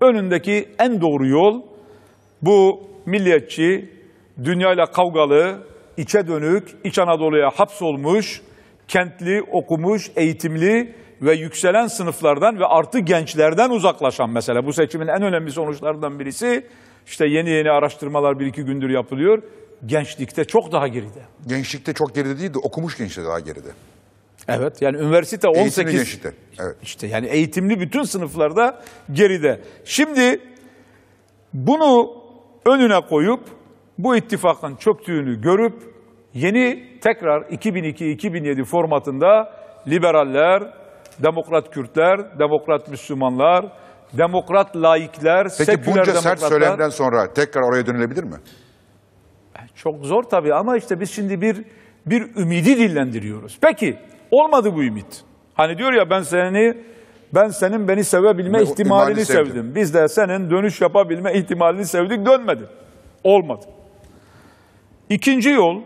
Önündeki en doğru yol bu. Milliyetçi, dünyayla kavgalı, içe dönük, İç Anadolu'ya hapsolmuş, kentli, okumuş, eğitimli ve yükselen sınıflardan ve artı gençlerden uzaklaşan mesele. Bu seçimin en önemli sonuçlarından birisi, işte yeni araştırmalar bir iki gündür yapılıyor, gençlikte çok daha geride. Gençlikte çok geride değil de okumuş gençler daha geride. Evet, yani üniversite 18, eğitimli gençlikte. Evet. İşte yani eğitimli bütün sınıflarda geride. Şimdi bunu önüne koyup bu ittifakın çöktüğünü görüp yeni tekrar 2002-2007 formatında liberaller, demokrat Kürtler, demokrat Müslümanlar, demokrat laikler, seküler demokratlar... Peki bunca sert söylemden sonra tekrar oraya dönülebilir mi? Çok zor tabii ama işte biz şimdi bir ümidi dillendiriyoruz. Peki olmadı bu ümit. Hani diyor ya ben senin beni sevebilme ihtimalini sevdim. Biz de senin dönüş yapabilme ihtimalini sevdik, dönmedi. Olmadı. İkinci yol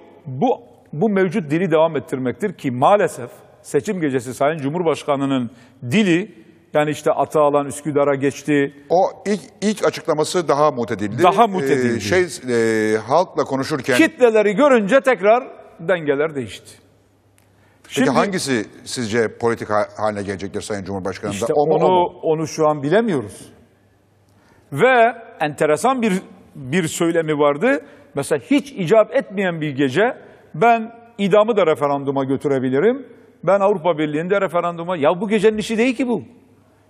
bu mevcut dili devam ettirmektir ki maalesef seçim gecesi Sayın Cumhurbaşkanı'nın dili yani işte Atağalan Üsküdar'a geçti. O ilk açıklaması daha mutedildi. Daha mutedildi. Halkla konuşurken... Kitleleri görünce tekrar dengeler değişti. Peki şimdi, hangisi sizce politik haline gelecektir Sayın Cumhurbaşkanı'nda? İşte onu şu an bilemiyoruz. Ve enteresan bir söylemi vardı. Mesela hiç icap etmeyen bir gece ben idamı da referanduma götürebilirim. Ben Avrupa Birliği'nde referanduma... Ya bu gecenin işi değil ki bu.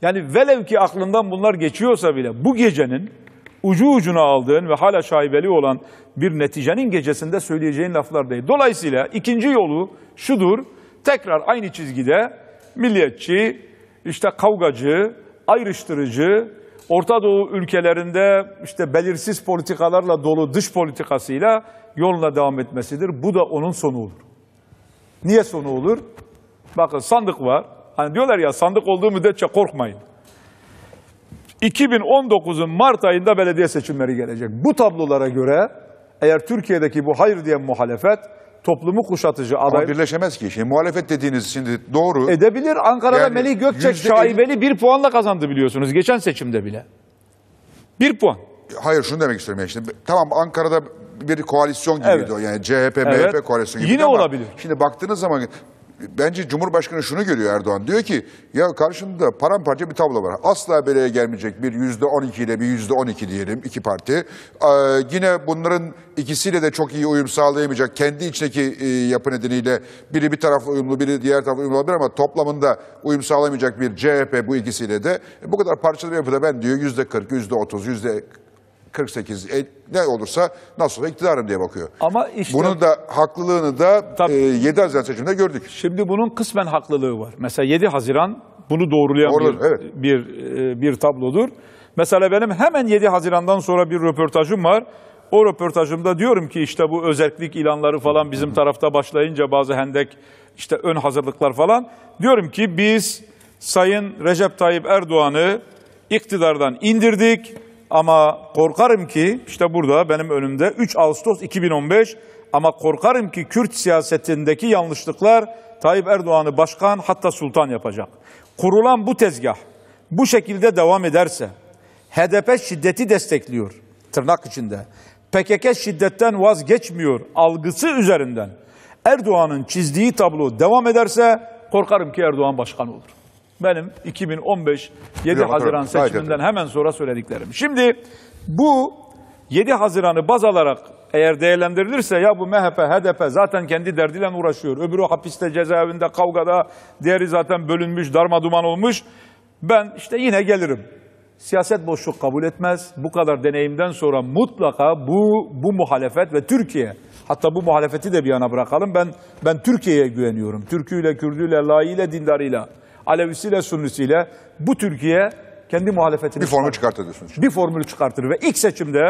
Yani velev ki aklından bunlar geçiyorsa bile bu gecenin ucu ucuna aldığın ve hala şaibeli olan bir neticenin gecesinde söyleyeceğin laflar değil. Dolayısıyla ikinci yolu şudur. Tekrar aynı çizgide milliyetçi, işte kavgacı, ayrıştırıcı, Orta Doğu ülkelerinde işte belirsiz politikalarla dolu dış politikasıyla yoluna devam etmesidir. Bu da onun sonu olur. Niye sonu olur? Bakın sandık var. Hani diyorlar ya sandık olduğu müddetçe korkmayın. 2019'un Mart ayında belediye seçimleri gelecek. Bu tablolara göre eğer Türkiye'deki bu hayır diyen muhalefet toplumu kuşatıcı aday. Ama birleşemez ki. Şimdi muhalefet dediğiniz şimdi doğru. Edebilir. Ankara'da yani Melih Gökçek şaibeli bir puanla kazandı biliyorsunuz. Geçen seçimde bile. Bir puan. Hayır şunu demek istiyorum. Yani şimdi, tamam Ankara'da bir koalisyon gibiydi evet. O. Yani CHP, evet. MHP koalisyonu gibiydi. Yine olabilir. Şimdi baktığınız zaman bence Cumhurbaşkanı şunu görüyor Erdoğan. Diyor ki ya karşında paramparça bir tablo var. Asla beleye gelmeyecek bir %12 ile bir %12 diyelim iki parti. Yine bunların ikisiyle de çok iyi uyum sağlayamayacak. Kendi içindeki yapı nedeniyle biri bir tarafla uyumlu biri diğer tarafla uyumlu olabilir ama toplamında uyum sağlamayacak bir CHP bu ikisiyle de. Bu kadar parçalı bir yapıda ben diyor %40, %30, %48 ne olursa nasıl iktidarım diye bakıyor. Ama işte, bunun da haklılığını da tabii, 7 Haziran seçiminde gördük. Şimdi bunun kısmen haklılığı var. Mesela 7 Haziran bunu doğrulayan bir tablodur. Mesela benim hemen 7 Haziran'dan sonra bir röportajım var. O röportajımda diyorum ki işte bu özerklik ilanları falan bizim tarafta başlayınca bazı hendek işte ön hazırlıklar falan. Diyorum ki biz Sayın Recep Tayyip Erdoğan'ı iktidardan indirdik. Ama korkarım ki, işte burada benim önümde 3 Ağustos 2015 ama korkarım ki Kürt siyasetindeki yanlışlıklar Tayyip Erdoğan'ı başkan hatta sultan yapacak. Kurulan bu tezgah bu şekilde devam ederse HDP şiddeti destekliyor tırnak içinde. PKK şiddetten vazgeçmiyor algısı üzerinden. Erdoğan'ın çizdiği tablo devam ederse korkarım ki Erdoğan başkan olur. Benim 2015 7 Haziran seçiminden hemen sonra söylediklerim. Şimdi bu 7 Haziran'ı baz alarak eğer değerlendirilirse ya bu MHP, HDP zaten kendi derdiyle uğraşıyor. Öbürü hapiste, cezaevinde, kavgada, diğeri zaten bölünmüş, darmaduman olmuş. Ben işte yine gelirim. Siyaset boşluk kabul etmez. Bu kadar deneyimden sonra mutlaka bu muhalefet ve Türkiye, hatta bu muhalefeti de bir yana bırakalım. Ben Türkiye'ye güveniyorum. Türküyle, Kürdüyle, layığıyla, dindarıyla. Alevisiyle, Sünnisiyle bu Türkiye kendi muhalefetini... Bir formül çıkartır diyorsunuz. Bir formül çıkartır ve ilk seçimde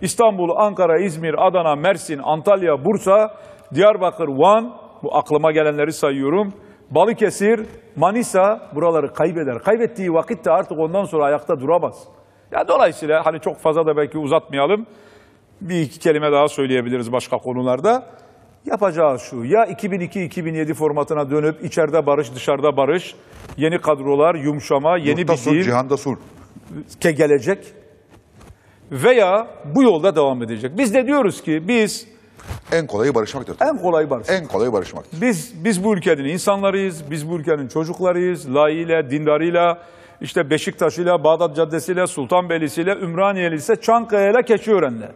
İstanbul, Ankara, İzmir, Adana, Mersin, Antalya, Bursa, Diyarbakır, Van, bu aklıma gelenleri sayıyorum, Balıkesir, Manisa buraları kaybeder. Kaybettiği vakit de artık ondan sonra ayakta duramaz. Ya dolayısıyla hani çok fazla da belki uzatmayalım, bir iki kelime daha söyleyebiliriz başka konularda. Yapacağı şu, ya 2002-2007 formatına dönüp içeride barış, dışarıda barış, yeni kadrolar, yumuşama, yeni bir dil, cihanda sulh gelecek veya bu yolda devam edecek. Biz de diyoruz ki biz... En kolayı barışmaktır. En kolayı barışmaktır. En kolayı barışmaktır. Biz bu ülkenin insanlarıyız, biz bu ülkenin çocuklarıyız, layığıyla, dindarıyla, işte Beşiktaş'ıyla, Bağdat Caddesi'yle, Sultanbeyli'siyle, Ümraniye'lisiyle, Çankaya'yla, Keçiören'le.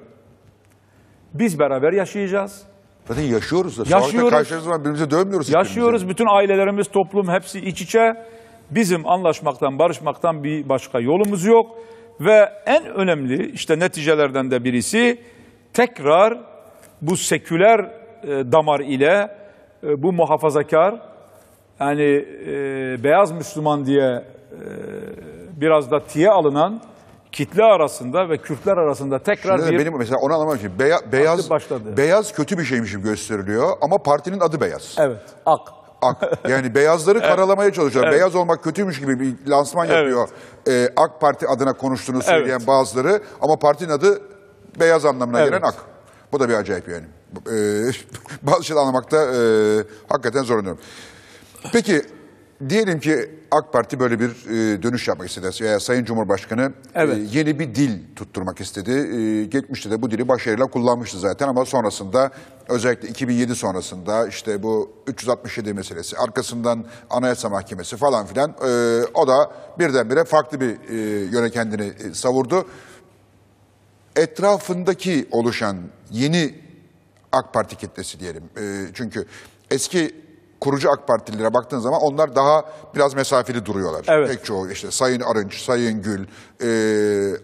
Biz beraber yaşayacağız. Zaten yaşıyoruz da. Sağlıkta karşılaştığımız zaman birbirimize dövmüyoruz. Yaşıyoruz. Bütün ailelerimiz, toplum hepsi iç içe. Bizim anlaşmaktan, barışmaktan bir başka yolumuz yok. Ve en önemli işte neticelerden de birisi tekrar bu seküler damar ile bu muhafazakar yani beyaz Müslüman diye biraz da tiye alınan kitle arasında ve Kürtler arasında tekrar şimdi bir... Benim mesela onu anlamam için beyaz kötü bir şeymişim gösteriliyor ama partinin adı beyaz. Evet. Ak. Yani beyazları karalamaya çalışıyorlar. Evet. Beyaz olmak kötüymüş gibi bir lansman yapıyor. Evet. AK Parti adına konuştuğunu söyleyen bazıları ama partinin adı beyaz anlamına gelen Ak. Bu da bir acayip yani. Bazı şeyleri anlamakta hakikaten zorlanıyorum. Peki... Diyelim ki AK Parti böyle bir dönüş yapmak istedi. Yani Sayın Cumhurbaşkanı yeni bir dil tutturmak istedi. Geçmişte de bu dili başarıyla kullanmıştı zaten ama sonrasında özellikle 2007 sonrasında işte bu 367 meselesi arkasından Anayasa Mahkemesi falan filan o da birdenbire farklı bir yöne kendini savurdu. Etrafındaki oluşan yeni AK Parti kitlesi diyelim. Çünkü eski kurucu AK Partililere baktığın zaman onlar daha biraz mesafeli duruyorlar. Evet. Pek çoğu işte Sayın Arınç, Sayın Gül,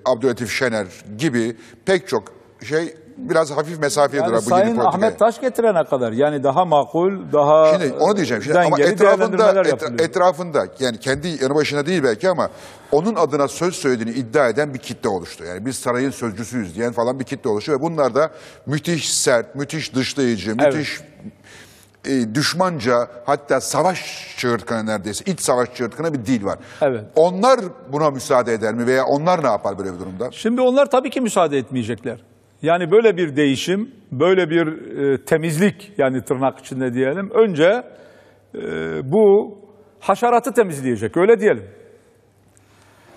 Abdülhatif Şener gibi pek çok şey biraz hafif mesafeye durar bu yeni politikaya. Ahmet Taş getirene kadar yani daha makul, daha... Şimdi onu diyeceğim. Şimdi, ama etrafında yani kendi yanı başına değil belki ama onun adına söz söylediğini iddia eden bir kitle oluştu. Yani biz sarayın sözcüsüyüz diyen falan bir kitle oluştu ve bunlar da müthiş sert, müthiş dışlayıcı, müthiş... Evet. Düşmanca, hatta savaş çığırtkına, neredeyse iç savaş çığırtkına bir dil var. Evet. Onlar buna müsaade eder mi veya onlar ne yapar böyle bir durumda? Şimdi onlar tabii ki müsaade etmeyecekler. Yani böyle bir değişim, böyle bir temizlik, yani tırnak içinde diyelim, önce bu haşeratı temizleyecek, öyle diyelim.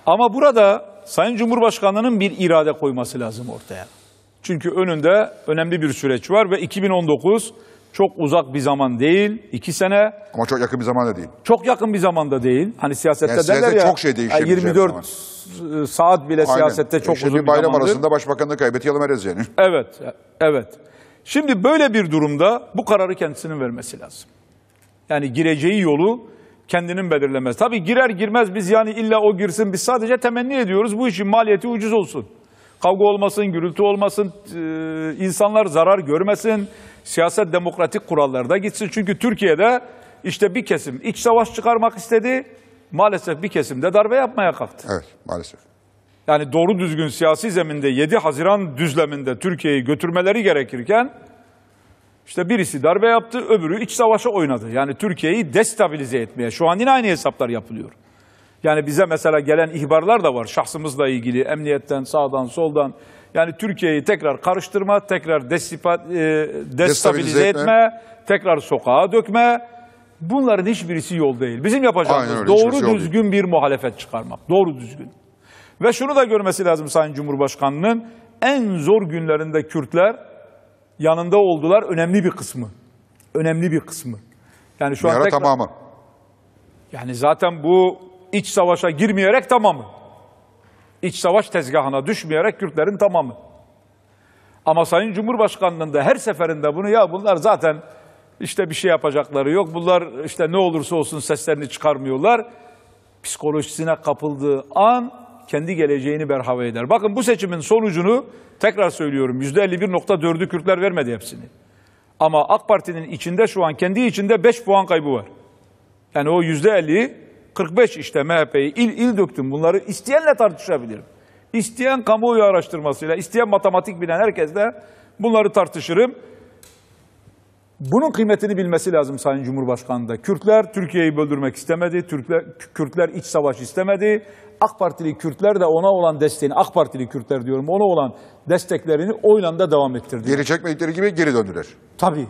Ama burada Sayın Cumhurbaşkanı'nın bir irade koyması lazım ortaya. Çünkü önünde önemli bir süreç var ve 2019 çok uzak bir zaman değil, 2 sene. Ama çok yakın bir zamanda değil. Çok yakın bir zamanda değil. Hani siyasette yani derler ya, çok şey değişir. 24 saat bile siyasette çok uzun bir bayram arasında başbakanlığı kaybediyor Erdoğan yani. Evet, evet. Şimdi böyle bir durumda bu kararı kendisinin vermesi lazım. Yani gireceği yolu kendinin belirlemez. Tabii girer girmez biz yani illa o girsin, biz sadece temenni ediyoruz bu işin maliyeti ucuz olsun. Kavga olmasın, gürültü olmasın, insanlar zarar görmesin. Siyaset demokratik kurallarda gitsin. Çünkü Türkiye'de işte bir kesim iç savaş çıkarmak istedi. Maalesef bir kesim de darbe yapmaya kalktı. Evet, maalesef. Yani doğru düzgün siyasi zeminde 7 Haziran düzleminde Türkiye'yi götürmeleri gerekirken işte birisi darbe yaptı, öbürü iç savaşa oynadı. Yani Türkiye'yi destabilize etmeye. Şu an yine aynı hesaplar yapılıyor. Yani bize mesela gelen ihbarlar da var şahsımızla ilgili, emniyetten, sağdan, soldan. Yani Türkiye'yi tekrar karıştırma, tekrar destabilize etme, tekrar sokağa dökme. Bunların hiçbirisi yol değil. Bizim yapacağımız öyle, doğru düzgün bir muhalefet çıkarmak. Doğru düzgün. Ve şunu da görmesi lazım Sayın Cumhurbaşkanı'nın. En zor günlerinde Kürtler yanında oldular. Önemli bir kısmı. Önemli bir kısmı. Yani şu an tekrar, tamamı. Yani zaten bu iç savaşa girmeyerek tamamı. İç savaş tezgahına düşmeyerek Kürtlerin tamamı. Ama Sayın Cumhurbaşkanı'nın da her seferinde bunu, ya bunlar zaten işte bir şey yapacakları yok, bunlar işte ne olursa olsun seslerini çıkarmıyorlar psikolojisine kapıldığı an kendi geleceğini berhava eder. Bakın bu seçimin sonucunu tekrar söylüyorum, %51,4'ü Kürtler vermedi hepsini. Ama AK Parti'nin içinde şu an kendi içinde 5 puan kaybı var. Yani o %50'yi 45 işte MHP'yi il döktüm. Bunları isteyenle tartışabilirim. İsteyen kamuoyu araştırmasıyla, isteyen matematik bilen herkesle bunları tartışırım. Bunun kıymetini bilmesi lazım Sayın Cumhurbaşkanı da. Kürtler Türkiye'yi böldürmek istemedi. Kürtler iç savaş istemedi. AK Partili Kürtler de ona olan desteğini, AK Partili Kürtler diyorum, ona olan desteklerini oyla da devam ettirdi. Geri çekmedikleri gibi geri döndüler. Tabii.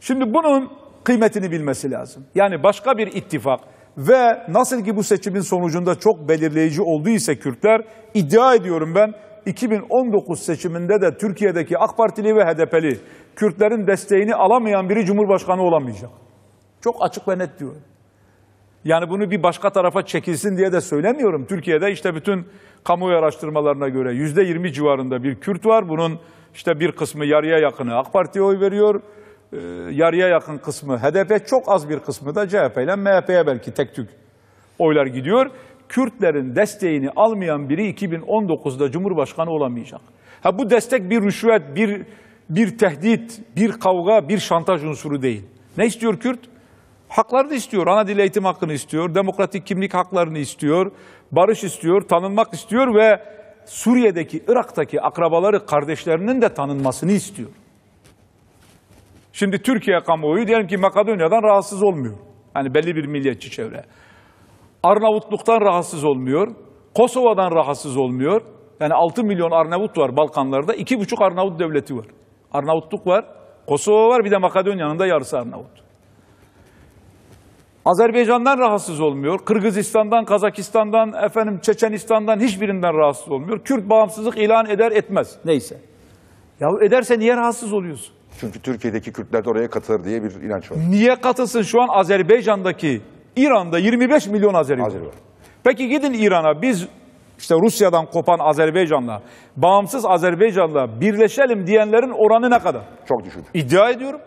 Şimdi bunun kıymetini bilmesi lazım. Yani başka bir ittifak. Ve nasıl ki bu seçimin sonucunda çok belirleyici olduysa Kürtler, iddia ediyorum ben 2019 seçiminde de Türkiye'deki AK Partili ve HDP'li Kürtlerin desteğini alamayan biri Cumhurbaşkanı olamayacak. Çok açık ve net diyorum. Yani bunu bir başka tarafa çekilsin diye de söylemiyorum. Türkiye'de işte bütün kamuoyu araştırmalarına göre %20 civarında bir Kürt var. Bunun işte bir kısmı, yarıya yakını AK Parti'ye oy veriyor. Yarıya yakın kısmı HDP, çok az bir kısmı da CHP ile MHP'ye belki tek tük oylar gidiyor. Kürtlerin desteğini almayan biri 2019'da Cumhurbaşkanı olamayacak. Ha, bu destek bir rüşvet, bir tehdit, bir kavga, bir şantaj unsuru değil. Ne istiyor Kürt? Haklarını istiyor, ana dil eğitim hakkını istiyor, demokratik kimlik haklarını istiyor, barış istiyor, tanınmak istiyor ve Suriye'deki, Irak'taki akrabaları, kardeşlerinin de tanınmasını istiyor. Şimdi Türkiye kamuoyu diyelim ki Makedonya'dan rahatsız olmuyor. Hani belli bir milliyetçi çevre. Arnavutluk'tan rahatsız olmuyor. Kosova'dan rahatsız olmuyor. Yani 6 milyon Arnavut var Balkanlarda. 2,5 Arnavut devleti var. Arnavutluk var, Kosova var, bir de Makedonya'nın da yarısı Arnavut. Azerbaycan'dan rahatsız olmuyor. Kırgızistan'dan, Kazakistan'dan, efendim Çeçenistan'dan, hiçbirinden rahatsız olmuyor. Kürt bağımsızlık ilan eder etmez. Neyse. Ya ederse niye rahatsız oluyorsun? Çünkü Türkiye'deki Kürtler de oraya katılır diye bir inanç var. Niye katılsın? Şu an Azerbaycan'daki, İran'da 25 milyon Azeri var. Peki gidin İran'a, biz işte Rusya'dan kopan Azerbaycan'la, bağımsız Azerbaycan'la birleşelim diyenlerin oranı ne kadar? Çok düşük. İddia ediyorum.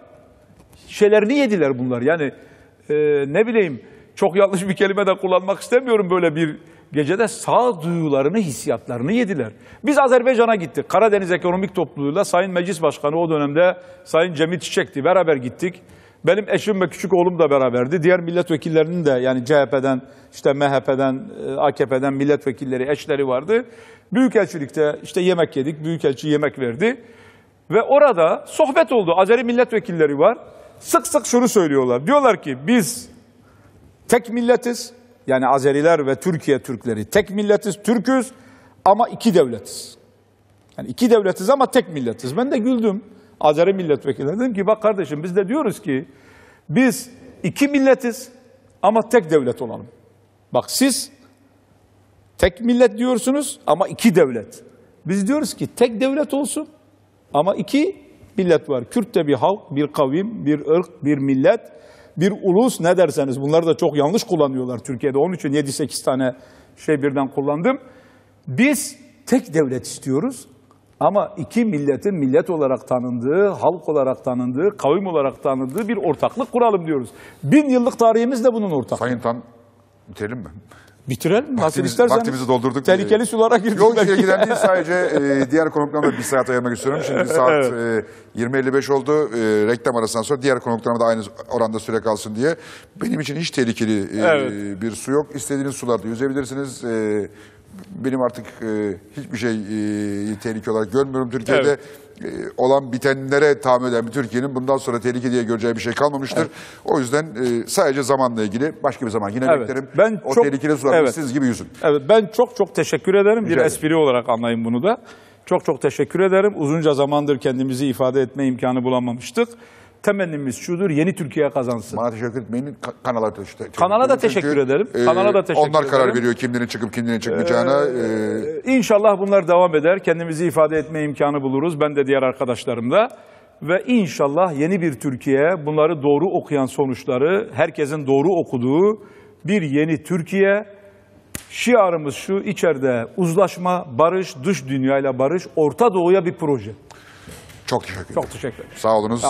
Şeylerini yediler bunlar. Yani ne bileyim, çok yanlış bir kelime de kullanmak istemiyorum böyle bir gecede sağduyularını, hissiyatlarını yediler. Biz Azerbaycan'a gittik. Karadeniz Ekonomik Topluluğu'yla Sayın Meclis Başkanı o dönemde Sayın Cemil Çiçek'ti. Beraber gittik. Benim eşim ve küçük oğlum da beraberdi. Diğer milletvekillerinin de yani CHP'den, işte MHP'den, AKP'den milletvekilleri, eşleri vardı. Büyükelçilikte işte yemek yedik. Büyükelçi yemek verdi. Ve orada sohbet oldu. Azeri milletvekilleri var. Sık sık şunu söylüyorlar. Diyorlar ki biz tek milletiz. Yani Azeriler ve Türkiye Türkleri tek milletiz, Türküz ama iki devletiz. Yani iki devletiz ama tek milletiz. Ben de güldüm. Azeri milletvekilleri dedim ki bak kardeşim biz de diyoruz ki biz iki milletiz ama tek devlet olalım. Bak siz tek millet diyorsunuz ama iki devlet. Biz diyoruz ki tek devlet olsun ama iki millet var. Kürt de bir halk, bir kavim, bir ırk, bir millet, bir ulus ne derseniz. Bunları da çok yanlış kullanıyorlar Türkiye'de. Onun için 7-8 tane şey birden kullandım. Biz tek devlet istiyoruz. Ama iki milletin millet olarak tanındığı, halk olarak tanındığı, kavim olarak tanındığı bir ortaklık kuralım diyoruz. 1000 yıllık tarihimiz de bunun ortaklığı. Sayın Tan, bitirelim mi? Bitirelim. Nasıl isterseniz. Vaktimizi doldurduk. Tehlikeli sulara girdik. Yol içine giden değil sadece diğer konuklarımla bir saat ayırmak istiyorum. Şimdi saat 20.55 oldu. Reklam arasından sonra diğer konuklarıma da aynı oranda süre kalsın diye. Benim için hiç tehlikeli bir su yok. İstediğiniz sularda yüzebilirsiniz. Benim artık hiçbir şey tehlike olarak görmüyorum. Türkiye'de olan bitenlere tahammül eden bir Türkiye'nin bundan sonra tehlike diye göreceği bir şey kalmamıştır. Evet. O yüzden sadece zamanla ilgili başka bir zaman yine beklerim. Ben o tehlikeli sularla siz gibi yüzün. Evet, ben çok teşekkür ederim. Bir espri olarak anlayın bunu da. Çok teşekkür ederim. Uzunca zamandır kendimizi ifade etme imkanı bulamamıştık. Temennimiz şudur, yeni Türkiye kazansın. Bana teşekkür etmeyin, kanala teşekkür ederim. Kanala da teşekkür ederim. Kanala da teşekkür ederim. Onlar karar veriyor kimlerin çıkıp kimlerin çıkmayacağına. İnşallah bunlar devam eder. Kendimizi ifade etme imkanı buluruz. Ben de diğer arkadaşlarım da. Ve inşallah yeni bir Türkiye, bunları doğru okuyan sonuçları, herkesin doğru okuduğu bir yeni Türkiye. Şiarımız şu, içeride uzlaşma, barış, dış dünyayla barış, Orta Doğu'ya bir proje. Çok teşekkür ederim. Çok teşekkür ederim. Sağ olunuz.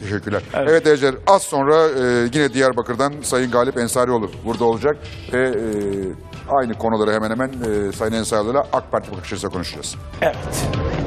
Teşekkürler. Evet arkadaşlar az sonra yine Diyarbakır'dan Sayın Galip Ensarioğlu burada olacak. Ve aynı konuları hemen hemen Sayın Ensarioğlu'yla AK Parti bakış açısıyla konuşacağız. Evet.